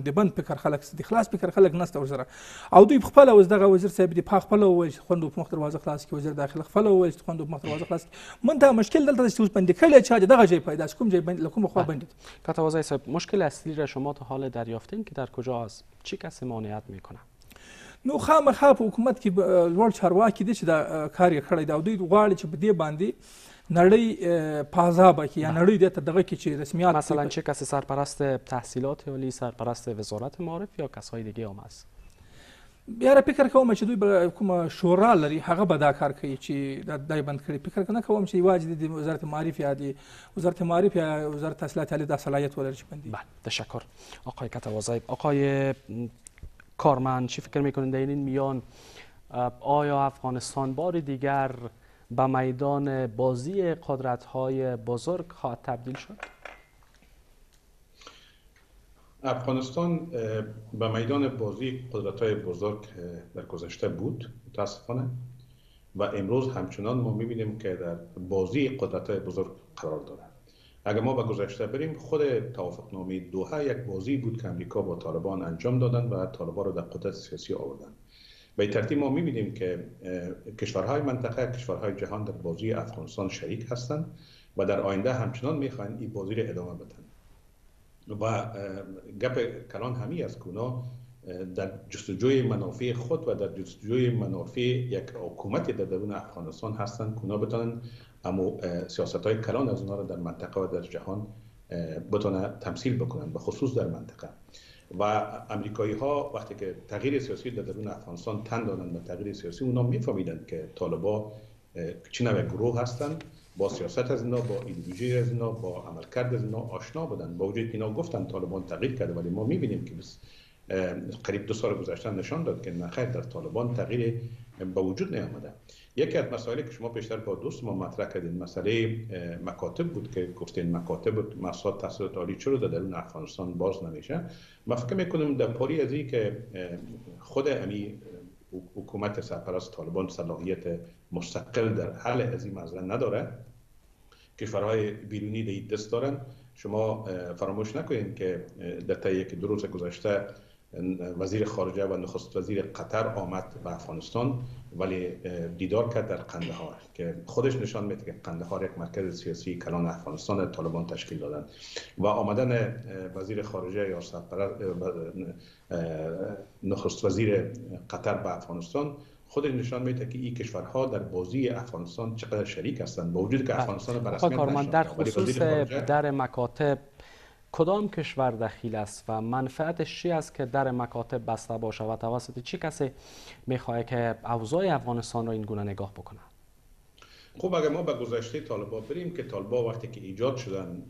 بند فکر خلک سته، د خلاص فکر خلک نسته ورسره. او دوی خپله اوس دغه وزیر صاحب دفاع خپله وویل چې خوند په مخ دروازه خلاص کړي، وزیر داخله خپله وویل چې خوند په مخ دروازه خلاص کړي. من دا مشکل دلته چې اوس بندي کړی چا دغه جای پیدا شي، کوم جای له کومه خوا بندید؟ کتوازی صاحب مشکل اصلی را شما تا حال دریافتیم که در کجا است؟ چه کسی مانعت میکنه؟ نو خامخا په حکومت کې لوړ چارواکي دي چې دا کار یې کړی دی او دوی غواړي چې په دې باندې نړۍ په عذابه کې یا نړۍ دې ته دغه کې چې رسمیات مثلا چه کسی سرپرست تحصیلات عالی، سرپرست وزارت معارف یا کسای دیگه هم است؟ بیاره فکر کوم چې دوی به کومه شورا لري هغه به دا کار کوي چې دای بند کړي. فکر نه کوم چې واجد د وزارت معارف یا د وزارت معارف یا وزارت تحصیلات عالی د صلاحیت ولري چې بندي. بله تشکر آقای کتوازی. آقای کارمند چی فکر میکنید در این میان آیا افغانستان بار دیگر به میدان بازی قدرت های بزرگ خواهد تبدیل شد؟ افغانستان به میدان بازی قدرت‌های بزرگ در گذشته بود متاسفانه و امروز همچنان ما می‌بینیم که در بازی قدرت‌های بزرگ قرار دارند. اگر ما به گذشته بریم خود توافقنامه دوحه یک بازی بود که امریکا با طالبان انجام دادند و طالبان را در قدرت سیاسی آوردند. به ترتیب ما می‌بینیم که کشورهای منطقه، کشورهای جهان در بازی افغانستان شریک هستند و در آینده همچنان می‌خواهند این بازی را ادامه بدهند. و گپ کلان همی است که اونا در جستجوی منافع خود و در جستجوی منافع یک حکومت در درون افغانستان هستند که اونا بتانن اما سیاست های کلان از اونا را در منطقه و در جهان بتانن تمثیل بکنن، به خصوص در منطقه. و امریکایی ها وقتی که تغییر سیاسی در درون افغانستان تن دادن و تغییر سیاسی اونا میفهمیدن که طالبا چه نوع گروه هستند، با سیاست از اینا، با ایدئولوژی از اینا، با عملکرد از اینا آشنا بودند. با وجود که اینا گفتن طالبان تغییر کرده ولی ما می‌بینیم که قریب دو سال گذشته نشان داد که نخیر در طالبان تغییر به وجود نیامده. یکی از مسائلی که شما پیشتر با دوست ما مطرح کردین مسئله مکاتب بود که گفتین مکاتب مؤسسات تحصیلات عالی چرا در درون افغانستان باز نمیشه. ما فکر می‌کنیم در پاری از اینکه خود امی حکومت سرپرست طالبان صلاحیت مستقل در حل از این مسئله نداره، کشورهای بیرونی دید دست دارن. شما فراموش نکنید که در طی یک دو روز گذشته وزیر خارجه و نخست وزیر قطر آمد به افغانستان ولی دیدار کرد در قندهار که خودش نشان میده که قندهار یک مرکز سیاسی کلان افغانستان طالبان تشکیل دادن. و آمدن وزیر خارجه یا نخست وزیر قطر به افغانستان خودش نشان میده که این کشورها در بازی افغانستان چقدر شریک هستند با وجود که افغانستان به رسمیت نشناخته. در خصوص در مکاتب کدام کشور دخیل است و منفعتش چی است که در مکاتب بسته باشه و توسط چه کسی میخواه که اوضاع افغانستان را این گونه نگاه بکنه؟ خب اگر ما به گذشته طالبان بریم که طالبان وقتی که ایجاد شدن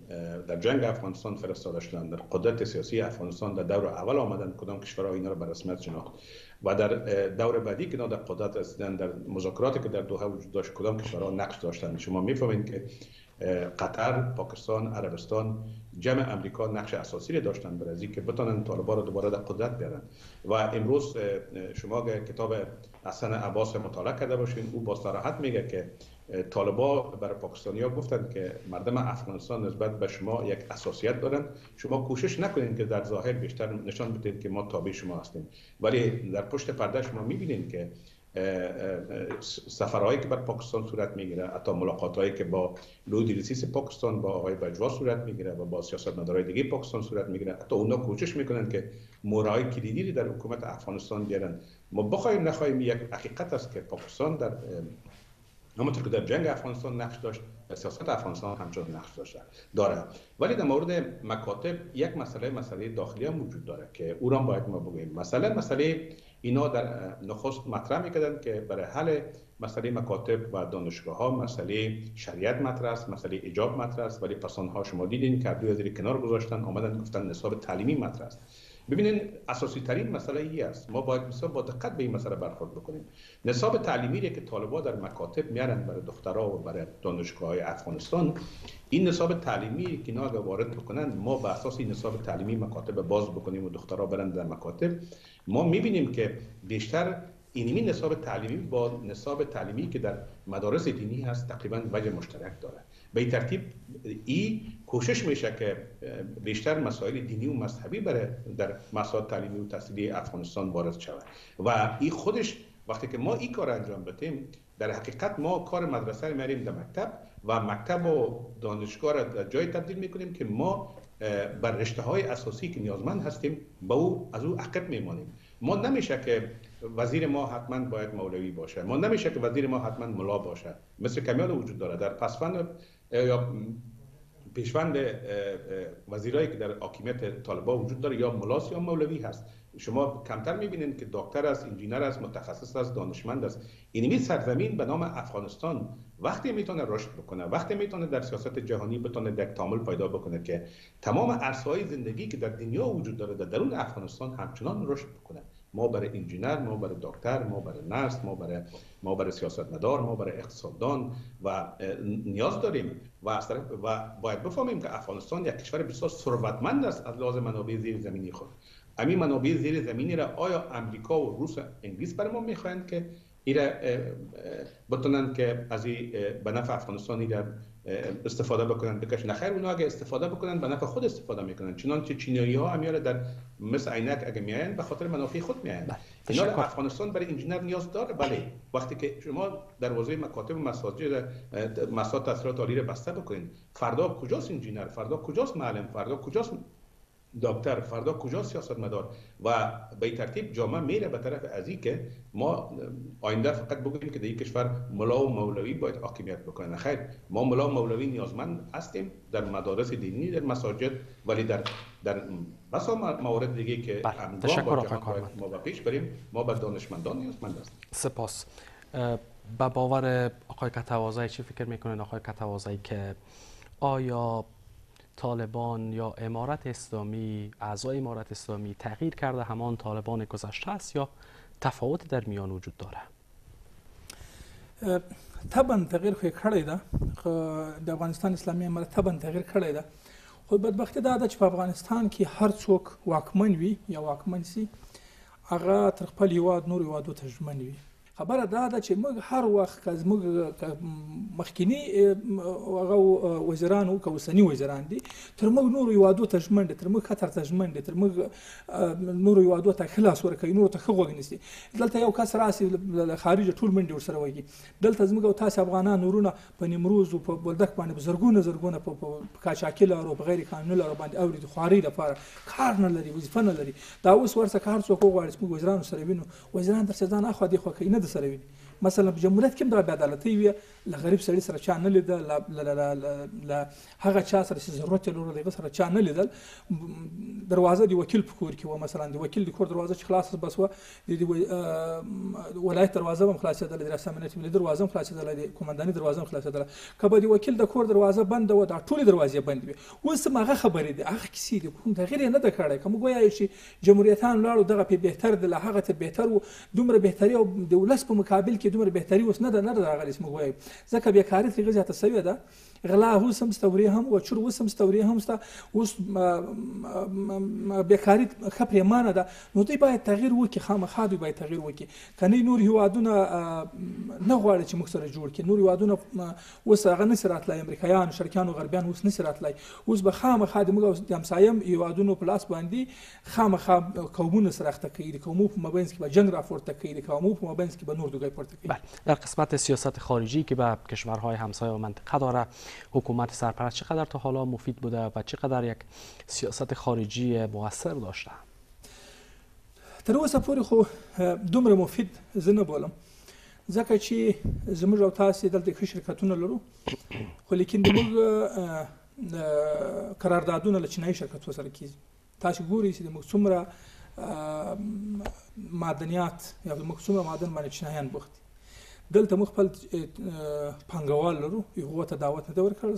در جنگ افغانستان فرستاده شدن در قدرت سیاسی افغانستان در دور اول آمدن کدام کشورها اینا را به رسمیت شناخت و در دور بعدی که اینا در قدرت رسیدن در مذاکراتی که در دوحه وجود داشت کدام کشورها نقش داشتند. شما میفهمید که قطر، پاکستان، عربستان جمع امریکا نقش اساسی را داشتن برای اینکه بتونن طالبان را دوباره در قدرت بیارن. و امروز شما اگر کتاب حسن عباس مطالعه کرده باشین او با صراحت میگه که طالبان برای پاکستانی‌ها گفتند که مردم افغانستان نسبت به شما یک اساسیت دارند، شما کوشش نکنید که در ظاهر بیشتر نشان بدید که ما تابع شما هستیم ولی در پشت پرده شما می‌بینید که سفرهایی که بر پاکستان صورت میگیره، حتی ملاقاتهایی که با لوی رئیس پاکستان با آقای بجوا صورت میگیره و با سیاستمدارای دیگه پاکستان صورت میگیره، حتی اونا کوشش میکنن که مورای کلیدی در حکومت افغانستان بیارن. ما بخوایم نخوایم یک حقیقت است که پاکستان در همونطور که در جنگ افغانستان نقش داشت، در سیاست افغانستان همچنان نقش دارد. ولی در مورد مکاتب یک مسئله داخلی هم وجود داره که او را باید ما بگوییم. مسئله اینا در نخست مطرح می‌کردن که برای حل مسئله مکاتب و دانشگاه‌ها مسئله شریعت مطرح است، مسئله ایجاب مطرح است، ولی پسان‌ها شما دیدین که دوی زیر کنار گذاشتن، آمدن گفتن نصاب تعلیمی مطرح است. ببینین اساسی ترین مسئله ای است، ما باید بسیار با دقت به این مسئله برخورد بکنیم. نصاب تعلیمی که طالبان در مکاتب میارن برای دخترها و برای دانشگاه‌های افغانستان، این نصاب تعلیمی که اینا وارد بکنن، ما بر اساس این نصاب تعلیمی مکاتب باز بکنیم و دخترها برن در مکاتب، ما میبینیم که بیشتر اینمی نصاب تعلیمی با نصاب تعلیمی که در مدارس دینی هست تقریبا وجه مشترک داره. به این ترتیب این کوشش میشه که بیشتر مسائل دینی و مذهبی برای در مسائل تعلیمی و تحصیلی افغانستان وارد شود و این خودش وقتی که ما این کار انجام بدیم، در حقیقت ما کار مدرسه رو میاریم در مکتب و مکتب و دانشگاه را در جای تبدیل میکنیم که ما بر رشته های اساسی که نیازمند هستیم با او از او عقب میمانیم. ما نمیشه که وزیر ما حتما باید مولوی باشه، ما نمیشه که وزیر ما حتما ملا باشه، مثل کمیال وجود داره در پسوند یا پیشوند وزیرایی که در حاکمیت طالبان وجود داره یا ملاس یا مولوی هست. شما کمتر میبینین که دکتر است، انجینر است، متخصص است، دانشمند است. اینمی سرزمین به نام افغانستان وقتی میتونه رشد بکنه، وقتی میتونه در سیاست جهانی بتونه یک تعامل پیدا بکنه که تمام عرصه‌های زندگی که در دنیا وجود داره در درون افغانستان همچنان رشد بکنه. ما برای انجینر، ما برای دکتر، ما برای نرس، ما برای سیاستمدار، ما برای اقتصاددان و نیاز داریم و باید بفهمیم که افغانستان یک کشور بسیار ثروتمند است از لحاظ منابع زیرزمینی خود. همین منابع زیرزمینی را آیا امریکا و روس و انگلیس برای ما میخواهند که ایرا بتونن که از این به نفع افغانستان ایرا استفاده بکنن؟ بکش نخیر، اونا اگه استفاده بکنن به نفع خود استفاده میکنن، چنانچه چینی‌ها هم میاره در مس عینک اگه میاین به خاطر منافع خود میاین. اینا افغانستان برای انجینر نیاز داره، بله. وقتی که شما دروازه مکاتب و مساجد مساجد تحصیلات عالی رو بسته بکنین، فردا کجاست انجینر، فردا کجاست معلم، فردا کجاست دکتر، فردا کجا سیاستمدار؟ و به ترتیب جامعه میره به طرف ازی که ما آینده فقط بگوییم که در این کشور ملا و مولوی باید حاکمیت بکنن. خیر، ما ملا و مولوی نیازمند هستیم در مدارس دینی، در مساجد، ولی در بسا موارد دیگه که همگام با جهان ما به پیش بریم، ما به دانشمندان نیازمند هستیم. سپاس. به باور آقای کتوازی چی فکر میکنین آقای کتوازی که آیا طالبان یا امارت اسلامی، اعضای امارت اسلامی تغییر کرده همان طالبان گذشته است یا تفاوت در میان وجود داره؟ طبعا تغییر کړی ده، د افغانستان اسلامی امارت طبعا تغییر کړی ده، خو بدبختی دا ده چې په افغانستان کې هر څوک واکمن وي یا واکمن سي هغه تر خپل هیواد نور هیوادو ته ژمن وي. خبره دا ده چې موږ هر وخت که زموږ مخکینی هغه وزیران و که اوسني وزیران دي تر موږ نورو هیوادو ته ژمن دي، تر موږ قطر ته ژمن دي، تر موږ نورو هیوادو ته خلاص ورکوي، نورو ته ښه غوږ نیسي. دلته یو کس راسي له خارجه ټول منډې ورسره وهي. دلته زموږ او تاسې افغانان نورونه په نیمروز و په بولدک باندې په زرګونه په قاچاقي لارو په غیر قانوني لارو باندې اوري، د خوارۍ لپاره کار نه لري، وظیفه نه لري. دا اوس ورسره که هر څوک وغواړي چې موږ وزیرانو سره وینو، وزیران درسه ځان اخوا دېخوا کوي، نه درسره ویني. مثلا په جمهوریت کې هم دغه بې عدالتۍ وي، له غریب سړي سره چا نه لیدل، له هغه چا سره چې ضرورت یې لرو له هغه سره چا نه لیدل. دروازه د وکیل په کور کې وه، مثلا د وکیل د کور دروازه چې خلاصه بس وه، د ولایت دروازه به هم خلاصېدله، د ریاست امنیت ملي دروازه هم خلاصېدله، د قمندانۍ دروازه هم خلاصېدله. که به د وکیل د کور دروازه بنده وه، دا ټولې دروازې بندې وې. اوس هم هغه خبرې دي، هغه کیسې دي، کوم تغییر یې نه ده کړی. که موږ ویلی چې جمهوریتان لاړو دغه پې بهتر دی، له هغه ته بهتر و دومره بهتري او د ولس په مقابل کې دومره بهتري اوس نه ده، نه ده راغلې چې موږ وایو، ځکه بېکاري ترې زیاته شوې ده. غلا اوس هم ستوري هم و چور اوس هم ستوري هم شته، اوس بېکاري ښه پریمانه ده. نو دوی باید تغییر وکړي، خامخا دوی باید تغییر وکړي. که نه نور هیوادونه نه غواړي چې موږ سره جوړ کړي، نور هیوادونه اوس هغه نه شي راتلی، امریکایان، شرکیان و غربیان اوس نه شي راتلی. اوس به خامخا د موږ د همسایه هیوادونو په لاس باندې خامخا قومونه سره اخته کوي، د قومو په مابینځ کې به جنګ راپورته کوي، د قومو په مابینځ کې به نور دوی پورته کوي. در قسمت سیاست خارجی که به کشورهای همسایه و منطقه داره، حکومت سرپرست چقدر تا حالا مفید بوده و چقدر یک سیاست خارجی مؤثر داشته؟ تر اوسه پورې خو دومره مفید زه نه بولم، ځکه چې زموږ او تاسې دلته ښه شرکتونه لرو، خو لیکن زموږ قراردادونه له چینایي شرکتو سره کېږي. تاسې ګورئ چې زموږ څومره معدنیات یا زموږ څومره معدن باندې چینایان بوخت دي. دلته موږ خپل پانګوال لرو، هغو ته دعوت نه ده ورکړل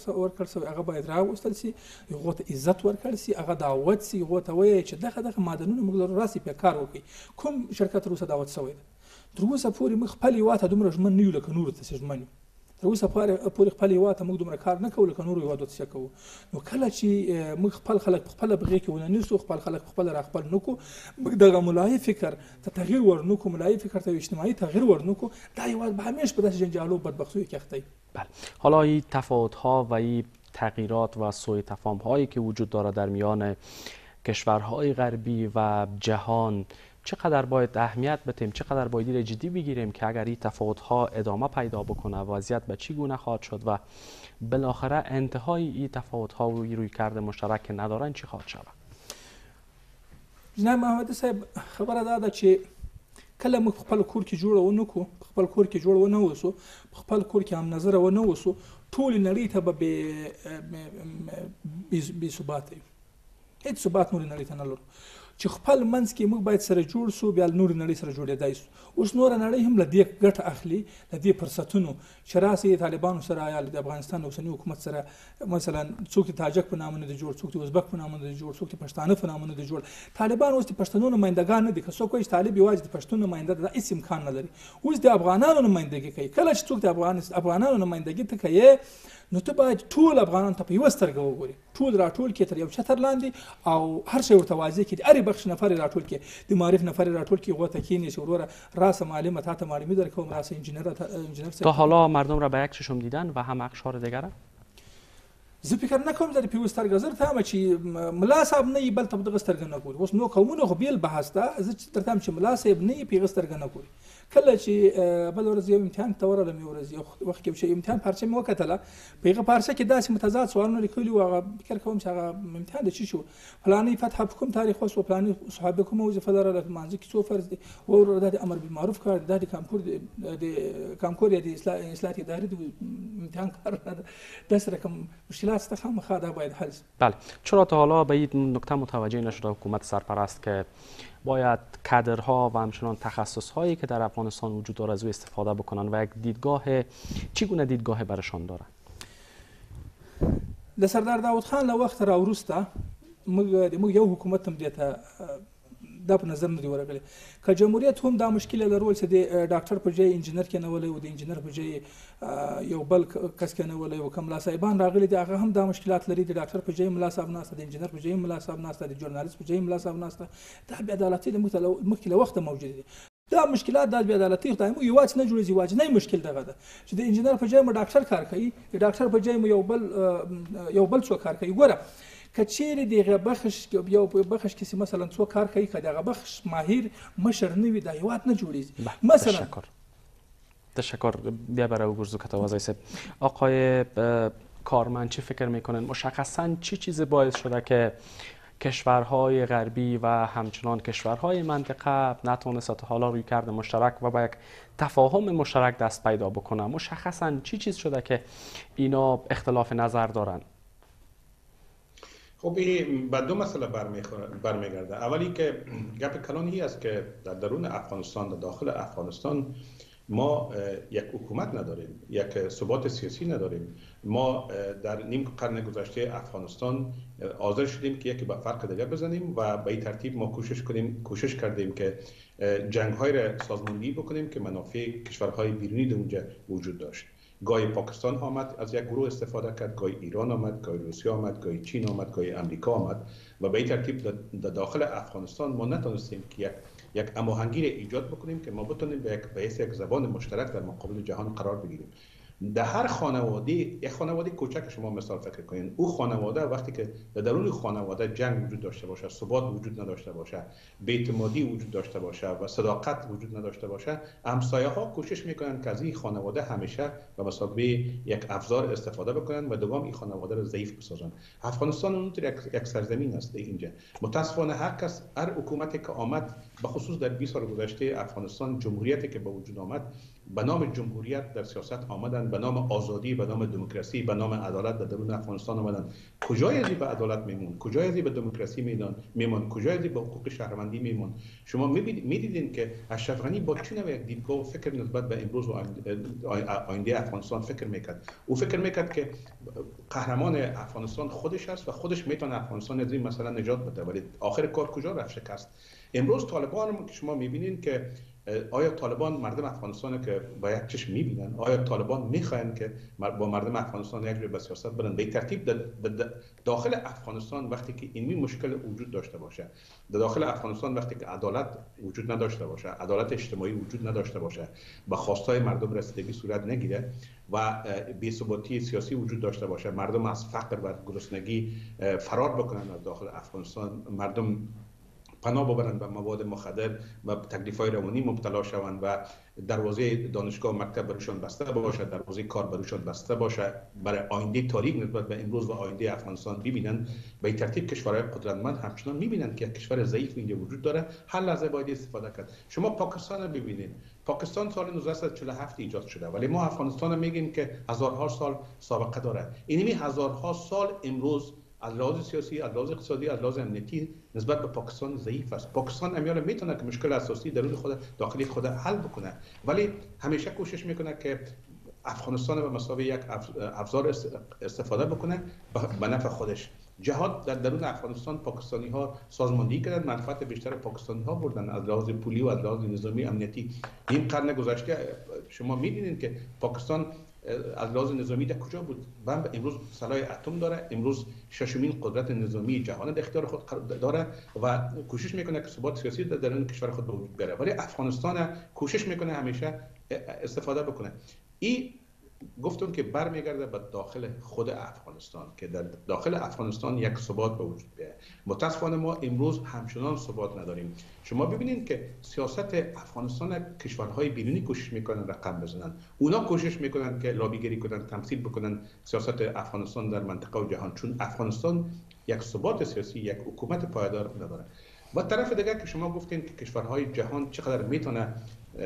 سوی، هغه باید راوستل سي، هغو ته عزت ورکړل سي، هغه دعوت سي، هغو ته ووایي چې دغه معدنونه موږ لرو، راسئ پرې کار وکړئ. کوم شرکت وروسته دعوت سوی ده؟ تر اوسه پورې موږ خپل هېواد ته دومره ژمن نه یو لکه نورو ته چې ژمن یو. تر اوسه پورې خپل هېواد ته موږ دومره کار نه کوو لکه نورو هېوادو ته چې کوو. نو کله چې موږ خپل خلک په خپله بغې کې ونه نیسو، خپل خلک په خپله راخپل نه کړو، موږ دغه ملاحي فکر ته تغییر ور نه کړو، ملاحي فکر ته یو اجتماعي تغییر ور نه کړو، دا هېواد به همیش به داسې جنجالو بدبختیو کې اخته وي. حالا این تفاوت‌ها و این تغییرات و سوء تفاهم‌هایی که وجود دارد در میان کشورهای غربی و جهان چقدر باید اهمیت بدیم، چقدر باید این جدی بگیریم که اگر این تفاوت‌ها ادامه پیدا بکنه وضعیت به چی گونه خواهد شد و بالاخره انتهای این تفاوت‌ها و روی کرد مشترک ندارن چی خواهد شود؟ جناب محمد صاحب خبر داده چه کله موږ خپل کور کې جوړونه کو، خپل کور کې جوړونه وسو، خپل کور کې هم نظر ونه وسو، ټول نړۍ ته به ثبات هیڅ ثبات نور نړۍ ته نه لرو. چې خپل منځ کې موږ باید سره جوړ سو، بیا نور نړۍ سره جوړېدای سو. اوس نور نړۍ هم له دې ګټه اخلي، له دې فرصتونو چې راسي طالبانو سره یا د افغانستان اوسني حکومت سره، مثلا څوک د تاجک په نامه نه دی جوړ، څوک د ازبک په نامه نه دی جوړ، څوک د پښتانه په نامه نه دی جوړ. طالبان اوس د پښتنو نمایندګان نه دي، که څوک وایي طالب یوازې د پښتون نماینده ده، دا هېڅ امکان نه لري. اوس د افغانانو نمایندګي کوي. کله چې څوک د افغانانو نمایندګي ته کوي نو ته باید ټول افغانان ته په یوه سترګه وګورې، ټول راټول کړې تر یو چتر لاندې او هر شی ورته واضح کړي، هرې بخش نفر یې راټول کړي، د معرف نفر یې راټول کړي، هغو ته کښېنیسي، وروره راسه معلمه تا ته معلمي در کوم، راسه انجینر تا حالا مردم را به یک چشم دیدن و هم اقشار دیگره؟ زه فکر نه کوم زه د پیوه سترګه زر ته همه چې ملا صاحب نه یي بل ته په دغه سترګه نه ګوري. اوس نو قومونه خو بېل بحث ده، زه تر ته هم چې ملا صاحب نه یي په هغه سترګه نه ګوري. کله چې بل ورځ یو امتحان ته ورغلم، یو ورځ یو وخت کې چې امتحان پارچه مې وکتله، په هغه پارچه کې داسې متضاد سوالونه لیکلي وو، هغه فکر کوم چې هغه امتحان د څه شو، فلاني فتحه په کوم تاریخ وسوه، فلاني صحابه کومه وظیفه لرله، لمانځه کې څو فرض دي، وروره دا د امر بالمعروف کار، دا د کانکور یا د اصلاحات ادارې د امتحان کار نه ده، داسې رقم مشکلات شته خامخا دا باید حل شي. بله، چرا تا حالا به این نکته متوجه نشده حکومت سرپرست که باید کادرها و همچنان تخصصهایی که در افغانستان وجود دارد از او استفاده بکنند و یک دیدگاه چگونه دیدگاه برشان دارند؟ د سردار داود خان له وخت راوروسته موږ یو حکومت هم دې ته دا په نظر نه دی ورغلی، که جمهوریت هم دا مشکل لرول چې د ډاکټر په ځای انجینر کېنولی و، د انجینر په ځای یو بل کس کېنولی و، که ملا صاحبان راغلي دي هغه هم دا مشکلات لري، د ډاکټر په ځای ملا صاحب ناسته، د انجینر په ځای ملا صاحب ناسته، د ژورنالیست په ځای ملا صاحب ناسته، دا بې عدالتۍ د مخکې له وخته موجود دي. دا مشکلات د بې عدالتۍ خدایمو یواځې نه جوړېږي، یواځنی مشکل دغه ده چې د انجینر په ځای مو ډاکټر کار کوي، د ډاکټر په ځای مو یو بل څوک کار کوي. ګوره که چیرې د هغه بخش کې مثلا څو کار کوي، که د هغه بخش ماهر مشر نه وي، دا هېواد نه جوړېږي. مثلا تشکر. بیا برای وګرځو کتوازی صاحب، آقای کارمند چی فکر میکنن مشخصا چی چیز باعث شده که کشورهای غربی و همچنان کشورهای منطقه نتونسته تا حالا روی کرد مشترک و با یک تفاهم مشترک دست پیدا بکنه؟ مشخصا چی چیز شده که اینا اختلاف نظر دارن؟ خب این به دو مسئله برمیگرده. اولی که گپ کلانی است که در درون افغانستان، در داخل افغانستان ما یک حکومت نداریم، یک ثبات سیاسی نداریم. ما در نیم قرن گذشته افغانستان حاضر شدیم که یکی به فرق دیگه بزنیم و به این ترتیب ما کوشش کردیم که جنگ های را سازماندهی بکنیم که منافع کشورهای بیرونی در اونجا وجود داشت. گاهی پاکستان آمد از یک گروه استفاده کرد، گاهی ایران آمد، گاهی روسیه آمد، گاهی چین آمد، گاهی امریکا آمد و به این ترتیب در داخل افغانستان ما نتونستیم که یک هماهنگی را ایجاد بکنیم که ما بتونیم به یک زبان مشترک در مقابل جهان قرار بگیریم. در هر خانواده، یک خانواده کوچک شما مثال فکر کنین، او خانواده وقتی که در درون خانواده جنگ وجود داشته باشه، ثبات وجود نداشته باشه، بی‌اعتمادی وجود داشته باشه و صداقت وجود نداشته باشه، همسایه‌ها کوشش میکنن که از این خانواده همیشه به مسابقه یک ابزار استفاده بکنن و دوام این خانواده رو ضعیف بسازن. افغانستان اونطور یک سرزمین است اینجا. متاسفانه هر کس، هر حکومتی که آمد، به خصوص در 20 سال گذشته افغانستان، جمهوریتی که به وجود آمد، به نام جمهوریت در سیاست آمدن، به نام آزادی، به نام دموکراسی، به نام عدالت در درون افغانستان آمدن. کجای ازی به عدالت میمون؟ کجای ازی به دموکراسی میمون؟ کجای ازی به حقوق شهروندی میمون؟ شما میدیدین که اشرف غنی با چه نوع یک دیدگاه و فکر نسبت به امروز و آینده افغانستان فکر میکرد. او فکر میکرد که قهرمان افغانستان خودش است و خودش میتونه افغانستان از این مثلا نجات بده، ولی آخر کار کجا رفت؟ شکست. امروز طالبان که شما میبینین که آیا طالبان مردم افغانستان که با یک چشم میبینن؟ آیا طالبان میخواین که با مردم افغانستان یک جور به سیاست برن؟ به ترتیب داخل افغانستان وقتی که این مشکل وجود داشته باشه، داخل افغانستان وقتی که عدالت وجود نداشته باشه، عدالت اجتماعی وجود نداشته باشه، به خواستهای مردم رسیدگی صورت نگیره و بی‌ثباتی سیاسی وجود داشته باشه، مردم از فقر و گرسنگی فرار بکنن، از داخل افغانستان مردم پناه ببرند و مواد مخدر و تکلیف‌های روانی مبتلا شوند و دروازه دانشگاه و مکتب برایشان بسته باشد، دروازه کار برایشان بسته باشد، برای آینده تاریک نسبت به امروز و آینده افغانستان ببینند. به این ترتیب کشورهای قدرتمند همچنان میبینند که کشور ضعیف اینجا وجود داره، هر لحظه باید استفاده کرد. شما پاکستان رو ببینید. پاکستان سال 1947 ایجاد شده، ولی ما افغانستان میگیم که هزارها سال سابقه داره. اینمی هزارها سال امروز از لحاظ سیاسی، از لحاظ اقتصادی، از لحاظ امنیتی نسبت به پاکستان ضعیف است. پاکستان امیال میتونه که مشکل اساسی درون خود، داخلی خود حل بکنه، ولی همیشه کوشش میکنه که افغانستان به مسابقه یک ابزار استفاده بکنه به نفع خودش. جهاد در درون افغانستان پاکستانی ها سازماندهی کردن، منفعت بیشتر پاکستانی ها بردن از لحاظ پولی و از لحاظ نظامی امنیتی. این قرن گذشته شما می‌بینید که پاکستان از لحاظ نظامی در کجا بود؟ امروز سلاح اتم داره، امروز ششمین قدرت نظامی جهان در اختیار خود داره و کوشش میکنه که ثبات سیاسی در درون کشور خود به وجود بیاره، ولی افغانستان کوشش میکنه همیشه استفاده بکنه. این گفتم که برمیگرده به داخل خود افغانستان که در داخل افغانستان یک ثبات به وجود بیاره. متاسفانه ما امروز همچنان ثبات نداریم. شما ببینید که سیاست افغانستان کشورهای بیرونی کوشش میکنن رقم بزنن، اونا کوشش میکنن که لابیگری کنن، تمثیل بکنن سیاست افغانستان در منطقه و جهان، چون افغانستان یک ثبات سیاسی، یک حکومت پایدار نداره. و طرف دیگه که شما گفتین که کشورهای جهان چقدر میتونه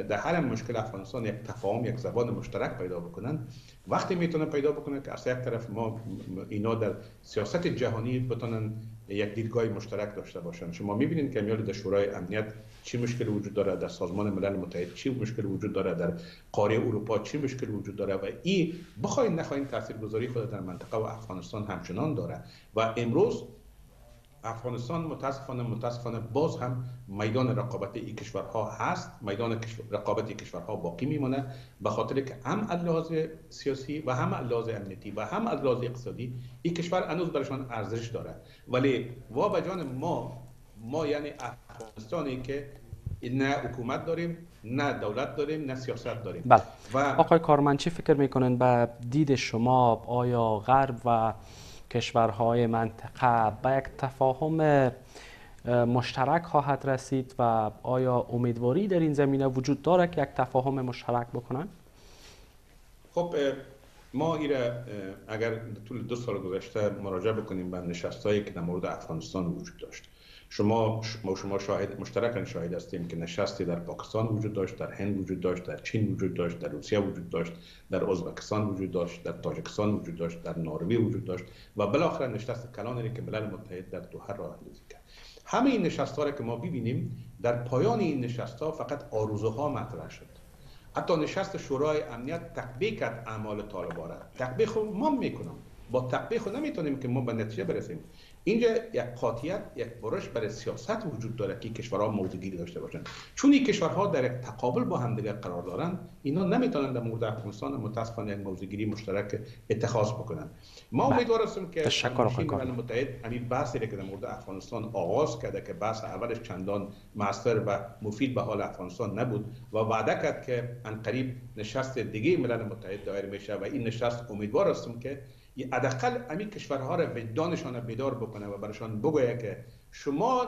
در حل مشکل افغانستان یک تفاهم، یک زبان مشترک پیدا بکنن، وقتی میتونه پیدا بکنه که از یک طرف ما اینا در سیاست جهانی بتونن یک دیدگاه مشترک داشته باشن. شما میبینید که میال در شورای امنیت چی مشکل وجود داره، در سازمان ملل متحد چی مشکل وجود داره، در قاره اروپا چی مشکل وجود داره و این بخواین نخواین تاثیرگذاری خود در منطقه و افغانستان همچنان داره. و امروز افغانستان متاسفانه باز هم میدان رقابت این کشورها هست، میدان رقابت این کشورها باقی میمونه، به خاطر که هم از لحاظ سیاسی و هم از لحاظ امنیتی و هم از لحاظ اقتصادی این کشور هنوز برشان ارزش داره. ولی وا به جان ما یعنی افغانستانی که نه حکومت داریم، نه دولت داریم، نه سیاست داریم. بله. آقای کارمند چی فکر میکنن به دید شما؟ آیا غرب و کشورهای منطقه به یک تفاهم مشترک خواهد رسید و آیا امیدواری در این زمینه وجود داره که یک تفاهم مشترک بکنن؟ خب ما ایره اگر طول 2 سال گذشته مراجعه بکنیم به نشستایی که در مورد افغانستان وجود داشت، ما شاهد مشترکاً شاهد هستیم که نشستی در پاکستان وجود داشت، در هند وجود داشت، در چین وجود داشت، در روسیه وجود داشت، در ازبکستان وجود داشت، در تاجکستان وجود داشت، در نروژ وجود داشت و بالاخره نشست کلانی که ملل متحد در دوحه راه اندازی کرد. همه این نشست‌ها را که ما ببینیم، در پایان این نشست‌ها فقط آرزوها مطرح شد. حتی نشست شورای امنیت تقبیح کرد اعمال طالبان را. تقبیح ما میکنیم، با تقبیح نمیتونیم که ما به نتیجه برسیم. اینجا یک قاطعیت، یک برش برای سیاست وجود داره که کشورها موضوعگیری داشته باشند. چون این کشورها در یک تقابل با هم دیگر قرار دارند، اینا نمیتونند در مورد افغانستان متاسفانه یک موضوعگیری مشترک اتخاذ بکنند. ما امیدواریم که ملل متحد همین بحثی که در مورد افغانستان آغاز کرده که بحث اولش چندان مؤثر و مفید به حال افغانستان نبود و وعده کرد که ان قریب نشست دیگه ملل متحد دایر میشه و این نشست امیدواریم که حداقل همین کشورها را وجدانشان بیدار بکنه و برایشان بگوید که شما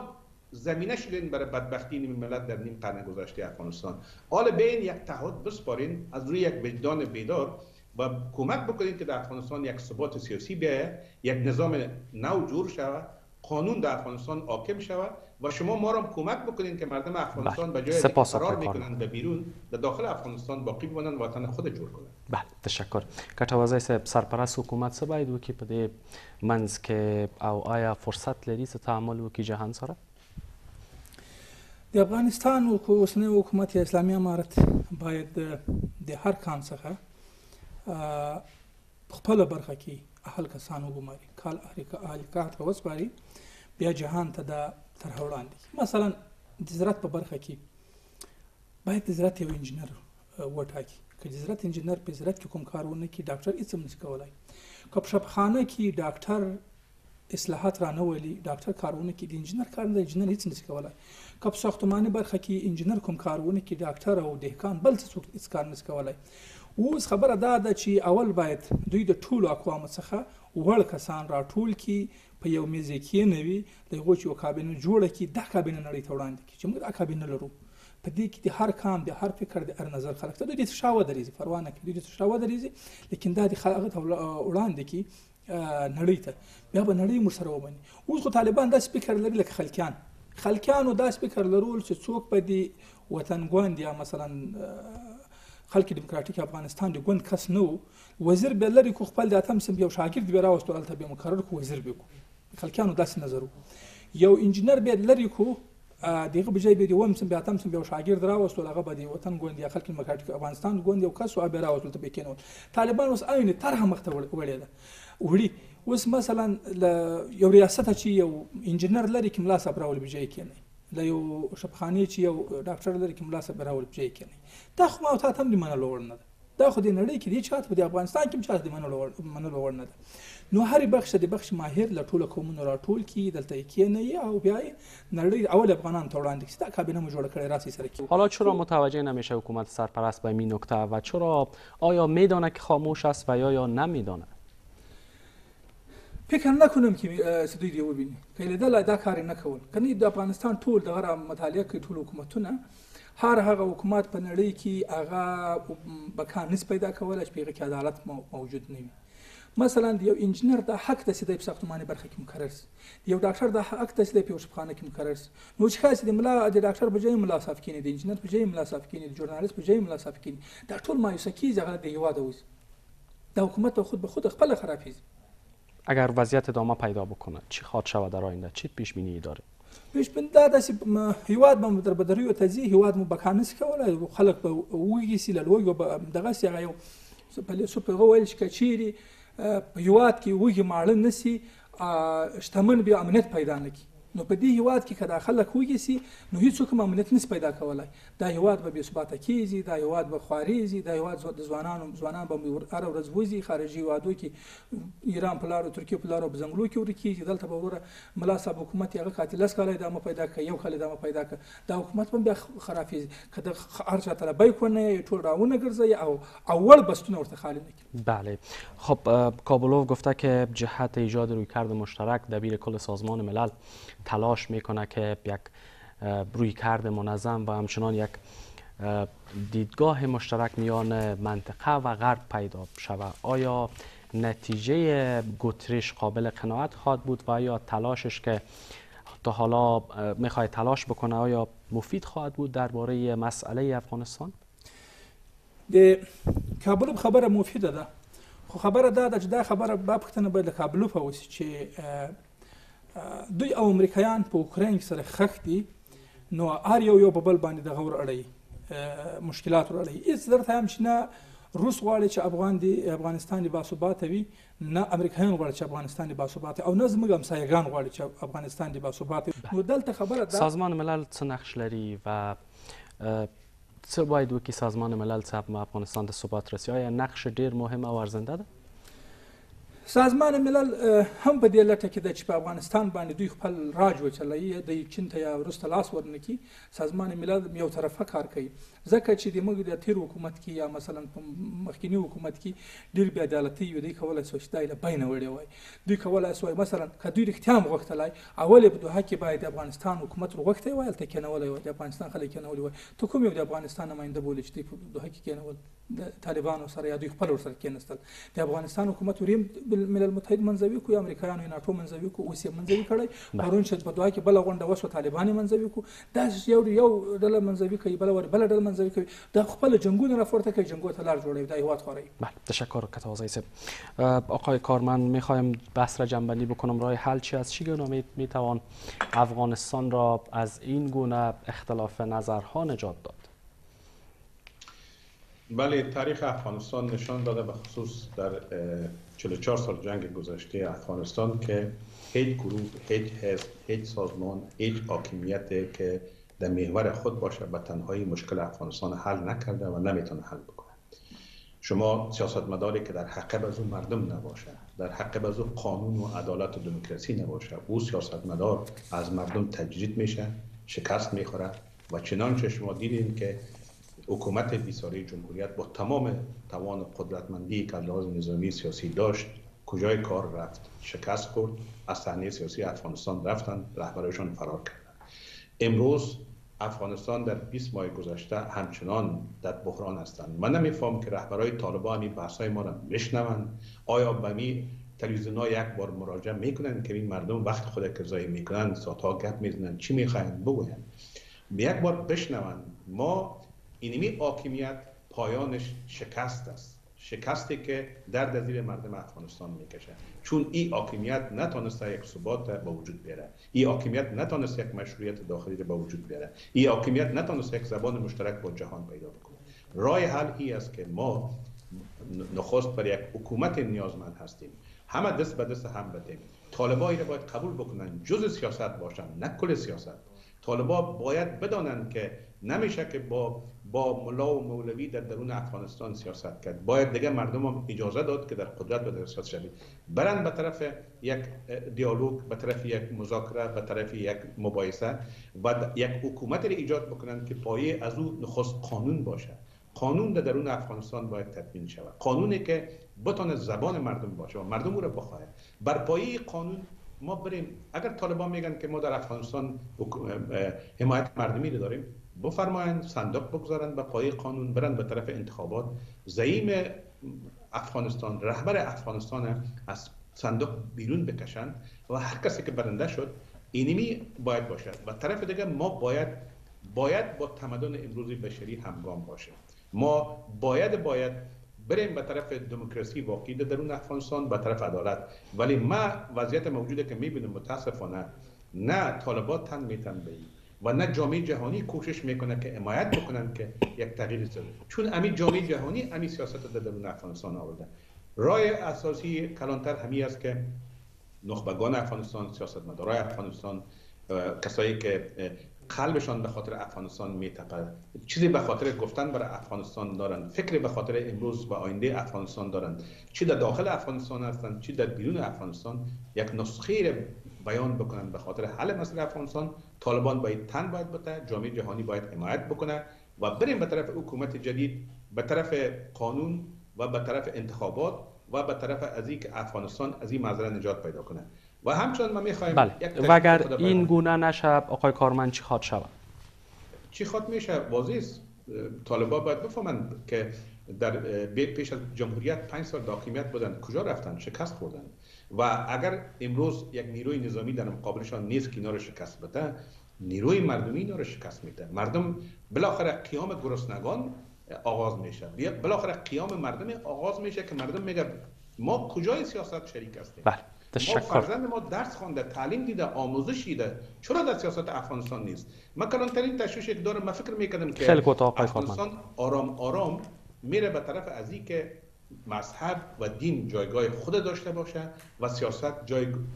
زمینه شدین برای بدبختی نیم ملت در نیم قرن گذشته افغانستان. حال بین یک تعهد بسپارین از روی یک وجدان بیدار و کمک بکنید که در افغانستان یک ثبات سیاسی بیاید، یک نظام نو جور شود، قانون در افغانستان حاکم شود و شما ما را کمک بکنید که مردم افغانستان به جای فرار میکنند به بیرون، در داخل افغانستان باقی بمانند، وطن خود جور کنند. بله، تشکر. کتوازی صاحب، سرپرست حکومت څه باید وکړي په دې منځ کې او آیا فرصت لري څه تعامل وکړي جهان سره؟ د افغانستان اوسنی حکومت اسلامي امارت باید د هر کان څخه په خپله برخه کې اهل کسان وګماري، کال اهل کار ته وسپاري، بیا جهان ته د طرحه وړاندې. مثلا د زراعت په برخه کې باید د زراعت یو انجینر وټاکي. که د زراعت انجینر په زراعت کې کوم کار ونه کړي، ډاکټر هېڅ هم نشي کولی. که په شپخانه کې ډاکټر اصلاحات رانه ولي، ډاکټر کار ونه کړي، د انجینر کار د انجینر هېڅ نشي کولی. که په ساختماني برخه کې انجینر کوم کار ونه کړي، ډاکټر او دهقان بل څه څوک هېڅ کار نشي کولی. اوس خبره دا ده چې اول باید دوی د ټولو اقوامو څخه وړ کسان راټول کړي، په یو میز یې کښېنوي، د هغوی چې یو کابینه جوړه کړي، دا کابینه نړۍ ته وړاندې کړي چې موږ دا کابینه لرو. په دې کې د هر کام، د هر فکر، د هر نظر خلک ته دوی دې څه شا ودرېږي، پروا نه کوي، دوی دې څه شا ودرېږي، لیکن دا د هغه ته وړاندې کړي نړۍ ته، بیا به نړۍ موږ سره ومني. اوس خو طالبان داسې فکر لري لکه خلکیانو داسې فکر لرول چې څوک به د وطنګوند یا مثلا خلک دیموکراتیک افغانستان د ګوند کس نه و، وزیر به لرې کو، خپل د اتم صنف یو شاګرد به راوستو، هلته به یې مقرر کو وزیر به کو. خلکیانو داسې نظر و. یو انجینر به لرې کو، د هغه په ځای به د اووم صنف یا اتم صنف یو شاګرد راوستو، هغه به د وطن ګوند یا خلک دیموکراتیک افغانستان ګوند یو کس و هغه به یې راوستو، هلته به یې کېنول. طالبان اوس عینې طرحه مخته وړې ده وړي. اوس مثلا یو ریاست چې یو انجینر لرې کې ملا صاحب راولي، په ځای کېنوي. له یو شپخانې چې یو ډاکټر لري کې ملا صاحب راول پجای کېنی، دا خو ما او تا ته هم د منلو وړ نه ده، دا خو د نړۍ کې دې چا ته په د افغانستان کې هم چا ته د منلو وړ نه ده. نو هرې بخش ته د بخش ماهر له ټولو قومونو راټول کړي، دلته یې کېنوي او بیا یې نړۍ اول افغانانو ته وړاندې کړي، دا کابینه مو جوړه کړې راستی سره کړي. حالا چرا متوجه نمیشه حکومت سرپرست به این نکته و چرا؟ آیا میدانه که خاموش است و یا نمیدانه؟ فکر نکنم که صدوی دیو ببینی که لیدل دا کاری نکول. کنی د افغانستان ټول دغه مطالعه کوي، ټول حکومتونه، هر هغه حکومت په نړۍ کې هغه بکان نس پیدا کوله چې په هغه کې عدالت موجود نه وي. مثلا د یو انجینر دا حق ده چې د ساختماني برخه کې مقرر سي، د یو ډاکټر دا حق ده چې د یوشپخانه کې مقرر سي. نو چې خاص د ملا د ډاکټر په ځای ملا صاحب کینی، د انجینر په ځای ملا صاحب کینی، د ژورنالیست په ځای ملا صاحب کینی، دا ټول مایوسه کیږي هغه د هیواد اوس. دا حکومت خود به خود خپل خرابیږي. اگر وضعیت ادامه پیدا بکنه چی خواهد شود در آینده؟ چی پیش بینی داره؟ پیش بینی داره داسې هیواد به مو در بدرۍ وتځي، هیواد مو بکا نسي کولی، خلک به وږي سي، له لوږو به دغسې هغه یو څه په هغه ویل شي که چیرې په هیواد کې وږي ماړه نه سي، شتمن بیا امنیت پیدا نه کړي. نو په دې هیواد کې که دا خلک وږي سي نو هېڅوک هم امنیت نسي پیدا کولی، دا هیواد به بېثباته کېږي، دا هیواد به خوارېږي، دا هیواد د ځوانان به هره ورځ وځي خارجي هیوادو کې، ایران په لارو، ترکیې په لارو، په ځنګلو کې ورکېږي. دلته به وروره ملا صاحب حکومت هغه قاتل لس کاله ادامه پیدا کړه، یو کال ادامه پیدا کړه، دا حکومت به هم بیا خرابېږي که د هر چا طلبۍ کونه یې ټول راونه ګرځوي او اول بستونه ورته خالي نه کړي. بله، خب کابولوف گفته که جهت ایجاد رویکرد مشترک دبیر کل سازمان ملل تلاش میکنه که یک رویکرد منظم و همچنان یک دیدگاه مشترک میان منطقه و غرب پیدا شود. آیا نتیجه گترش قابل قناعت خواهد بود و یا تلاشش که تا حالا میخواد تلاش بکنه آیا مفید خواهد بود درباره مسئله افغانستان؟ کابل خبر مفید ده، خو خبر داده چې دا خبره به پوښتنه باید له کابلو په وشي چې دوی او امریکایان په اوکراین کې سره خښ دي، نو هر یو په بل باندې دغه ور اړوي، مشکلات ور اړوي. هېڅ درته هم چې نه روس غواړي چې افغانستان باثباته وي، نه امریکایان غواړي چې افغانستان باثباته، او نه زموږ همسایګان غواړي چې افغانستان باثباته. نو دلته خبره ده سازمان ملل څه نقش لري و څه باید وکړي سازمان ملل څه په افغانستان د ثبات رسي؟ آیا نقش ډیر مهم او ارزنده ده؟ سازمان ملل هم په دې لټه کې ده چې په افغانستان باندې دوی خپل راج وچلوي، دوی چین ته یا روس ته لاس ور نه کړي. سازمان ملل یو طرفه کار کوي ځکه چې موږ د تېر حکومت کې یا مثلا په مخکیني حکومت کې ډېر بې عدالتۍ وې. دوی کولی سوای چې دا یې له بینه وړې وای، دوی کولی سوای مثلا که دوی رښتیا هم غوښتلی، اول یې په دوحه کې باید د افغانستان حکومت ورغوښتی وای، هلته کېنولی وای، د افغانستان خلک کېنولي وای. ته کوم یو د افغانستان نماینده بولې چې دوی په دوحه کې کېنول د طالبانو سره یا دوی خپل ورسره کېنستل؟ د افغانستان حکومت وریم ملل المتحد منځوي کو، امریکایانو یې ناټو منځوي کو، اوس یې منځوي کړی. پرون چې په دوحه کې بله غونډه وشوه طالبان یې منځوي کو، داسې یو ډله منځوي کوي، بله ډله منځوي کوي، دا خپله جنګونه راپورته کوي، جنګو ته لار جوړوي، دا هېواد خوروي. بله تشکر کتوازی صاحب. آقای کارمند میخوایم بحث را جنبندی بکنم. راه حل چی است؟ چگونه میتوان افغانستان را از این گونه اختلاف نظرها نجات داد؟ بله، تاریخ افغانستان نشان داده، به خصوص در 44 سال جنگ گذشته افغانستان، که هیچ گروه، هیچ حزب، هیچ سازمان، هیچ حاکمیتی که در محور خود باشه به تنهایی مشکل افغانستان حل نکرده و نمیتونه حل بکنه. شما سیاستمداری که در حق از اون مردم نباشه، در حق از اون قانون و عدالت و دموکراسی نباشه، او سیاستمدار از مردم تجرید میشه، شکست میخوره. و چنانچه شما دیدین که حکومت بیساری جمهوریت با تمام توان قدرتمندی که لحاظ نظامی سیاسی داشت کجای کار رفت، شکست خورد، از صحنه سیاسی افغانستان رفتند، رهبرانشان فرار کردند. امروز افغانستان در 20 ماه گذشته همچنان در بحران هستند. من نمیفهم که رهبرای طالبان این بحثای ما را میشنوند. آیا به می تلویزیون‌ها یک بار مراجعه میکنند که این مردم وقت خود کذایی میکنند، ساعت‌ها گپ میزنند، چی میخواهند بگویند؟ یک بار بشنوند. ما اینمی حاکمیت پایانش شکست است، شکستی که در زیر مردم افغانستان میکشه، چون این حاکمیت نتونسته یک ثبات به وجود بیاره، این حاکمیت نتونسته یک مشروعیت داخلی به وجود بیاره، این حاکمیت نتونسته یک زبان مشترک با جهان پیدا بکنه. راه حل این است که ما نخست برای یک حکومت نیازمند هستیم، همه دست به دست هم بدیم. طالبایی را باید قبول بکنن، جز سیاست باشن، نه کل سیاست. طالبا باید بدانند که نمیشه که با ملا و مولوی در درون افغانستان سیاست کرد. باید دیگه مردم هم اجازه داد که در قدرت و در سیاست شوید، برند به طرف یک دیالوگ، به طرف یک مذاکره، به طرف یک مباحثه و یک حکومت را ایجاد بکنند که پایه از او نخست قانون باشه. قانون در درون افغانستان باید تدوین شود، قانونی که بتونه زبان مردم باشه و مردم او را بخواهد. بر پایه قانون ما بریم. اگر طالبان میگن که ما در افغانستان حمایت مردمی رو داریم، بفرمایند صندوق بگذارند به پای قانون، برند به طرف انتخابات. زعیم افغانستان، رهبر افغانستان از صندوق بیرون بکشند و هر کسی که برنده شد اینمی باید باشد. و طرف دیگه ما باید با تمدن امروزی بشری همگام باشیم. ما باید بریم به طرف دموکراسی واقعی در درون افغانستان، به طرف عدالت. ولی ما وضعیت موجوده که میبینم متاسفانه نه طالبان تن میتن به و نه جامعه جهانی کوشش میکنه که حمایت بکنن که یک تغییر ایجاد، چون امید جامعه جهانی امید سیاست در درون افغانستان آورده. راه اساسی کلانتر همین است که نخبگان افغانستان، سیاستمدارای افغانستان، کسایی که قلبشان به خاطر افغانستان میتپد، چیزی به خاطر گفتن برای افغانستان دارند، فکری به خاطر امروز و آینده افغانستان دارند، چی در داخل افغانستان هستند، چی در بیرون افغانستان، یک نسخه بیان بکنند به خاطر حل مسئله افغانستان. طالبان باید تن باید بده، جامعه جهانی باید حمایت بکنه و بریم به طرف حکومت جدید، به طرف قانون و به طرف انتخابات و به طرف از اینکه افغانستان از این ماجرا نجات پیدا کنه. و همچنان ما میخوایم و اگر این گونه نشه آقای کارمند چی خواد شود؟ چی خواد میشه؟ واضح است. طالبان باید بفهمند که در پیش از جمهوریت 5 سال حاکمیت بودند، کجا رفتند؟ شکست خوردند. و اگر امروز یک نیروی نظامی در مقابلشان نیست که اینا رو شکست بده، نیروی مردمی اینا رو شکست میده. مردم بالاخره قیام گرسنگان آغاز میشه، بالاخره قیام مردم آغاز میشه که مردم میگه ما کجای سیاست شریک هستیم؟ بله تشکر. فرزند ما درس خوانده، تعلیم دیده، آموزش دیده، چرا در سیاست افغانستان نیست؟ من کلانترین تشویش یک دارم. من فکر میکردم که افغانستان آرام آرام میره به طرف از این که مذهب و دین جایگاه خود داشته باشه و سیاست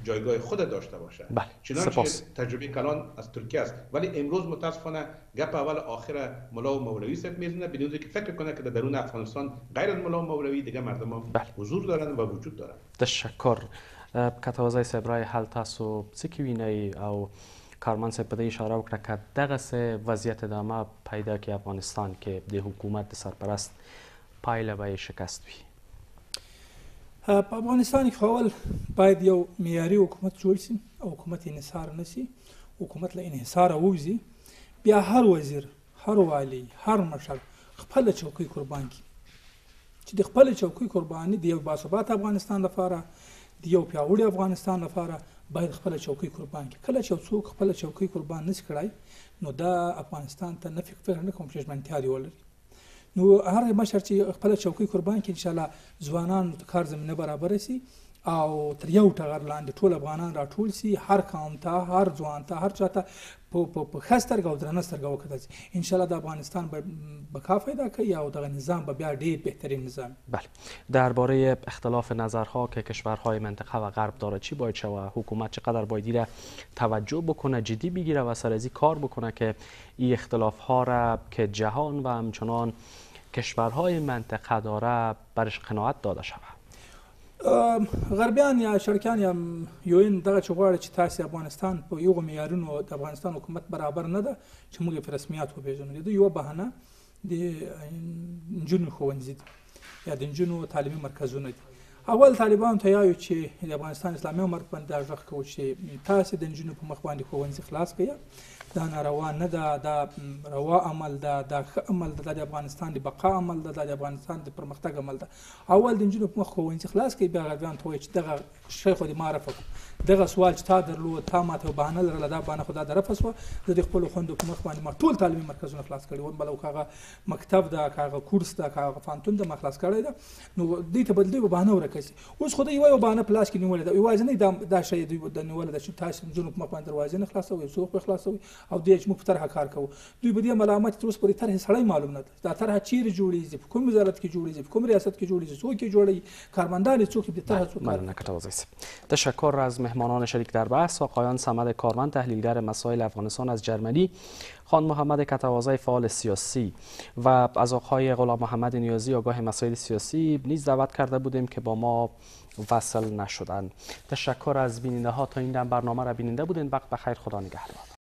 جایگاه خود داشته باشه. چنانچه تجربه کلان از ترکیه است. ولی امروز متاسفانه گپ اول آخر ملا و مولوی صاحب میزنه بدون اینکه فکر کنه که در درون افغانستان غیر از ملا و مولوی دیگه مردم حضور دارند و وجود دارند. تشکر. کتوازی صاحب رای حل تاسو سکوینای او کارمند صاحب به اشاره وکړه که دغه سه وضعیت ادامه پیدا کی افغانستان که د حکومت سرپرست پایله به شکست وي. په افغانستان کې اول باید یو معیاري حکومت جوړ شي او حکومت انحصار نه شي، حکومت له انحصاره ووځي، بیا هر وزیر، هر والی، هر مشر خپله چوکۍ قربان کړي چې د خپلې چوکۍ قرباني د یو باثبات افغانستان لپاره، د یو پیاوړي افغانستان لپاره باید خپله چوکۍ قربان کړي. کله چې څوک خپله چوکۍ قربان نه شي کړی نو دا افغانستان ته نه فکر نه کوم چې ژمنتیا دې ولري. نو هر مشر چې خپله چوکۍ قربان کړي انشاءالله ځوانانو ته کار زمینه برابره سي او تر یو ټغر لاندې ټول افغانان راټول سي، هر قوم ته، هر ځوان ته، هر چا ته په ښه سترګه او درنه سترګه وکتل سي، انشاءالله د افغانستان به کا پیدا کوي او دغه نظام به بیا ډېر بهترین نظام. بله، درباره اختلاف نظرها که کشورهای منطقه و غرب داره چی باید شوه؟ حکومت چقدر باید ایره توجه بکنه، جدی بگیره و سر از این کار بکنه که این اختلافها را که جهان و همچنان کشورهای منطقه داره برش قناعت داده شود؟ غربیان یا شرکیان یا یوین دغه چې غواړي چې تاسې افغانستان په یوغو معیارونو د افغانستان حکومت برابر نه ده چې موږ یې په رسمیت وپېژنو، د یوه بهانه د نجونو ښوونځي دي یا د نجونو تعلیمي مرکزونه دي. اول طالبانو ته یایو چې د افغانستان اسلامي امارت باندې دا غږ کوو چې تاسې د نجونو په مخ باندې ښوونځي خلاص کړئ، دا ناروا نه ده، دا روا عمل ده، دا ښه عمل ده، دا د افغانستان د بقا عمل ده، دا د افغانستان د پرمختګ عمل ده. اول د نجونو په مخ ښوونځي خلاص کړئ، بیا غربیانو ته وایي چې دغه شی خو دې ما رفع کړو، دغه سوال چې تا درلود، تا ماته یوه بهانه لرله، دا بهانه خو دا د رفع شوه، زه د خپلو خویندو په مخ باندې ما ټول تعلیمي مرکزونه خلاص کړي وم، بله که هغه مکتب ده، که هغه کورس ده، که هغه پوهنتون ده ما خلاص کړی ده. نو دې ته به دوی به بهانه ورکړی شي. اوس خو دوی یوه بهانه په لاس کې نیولې ده، یوازې دا شی دوی نیولې ده چې تاسې نجونو په مخ باندې دروازې نه خلاصوئ، یو څوک به خلاصوئ او دوی چې موږ په طرحه کار کوو. دوی به دې ملامت تر اوسه پورې طرحې سړی معلوم نه ده، دا طرحه چیرې جوړېږي، په کوم وزارت کې جوړېږي، په کوم ریاست کې جوړېږي، څوک یې جوړوي، کارمندان یې څوک یې په طرحه څوک. مننه کتوازی صاحب. تشکر از مهمانان شریک در بحث: آقایان صمد کارمند، تحلیلگر مسائل افغانستان از جرمنی، خان محمد کتوازی، فعال سیاسی، و از آقای غلام محمد نیازی، آگاه مسائل سیاسی نیز دعوت کرده بودیم که با ما وصل نشدند. تشکر از بیننده ها. تا این دم برنامه را بیننده بودین. وقت بخیر. خدا نگهدار.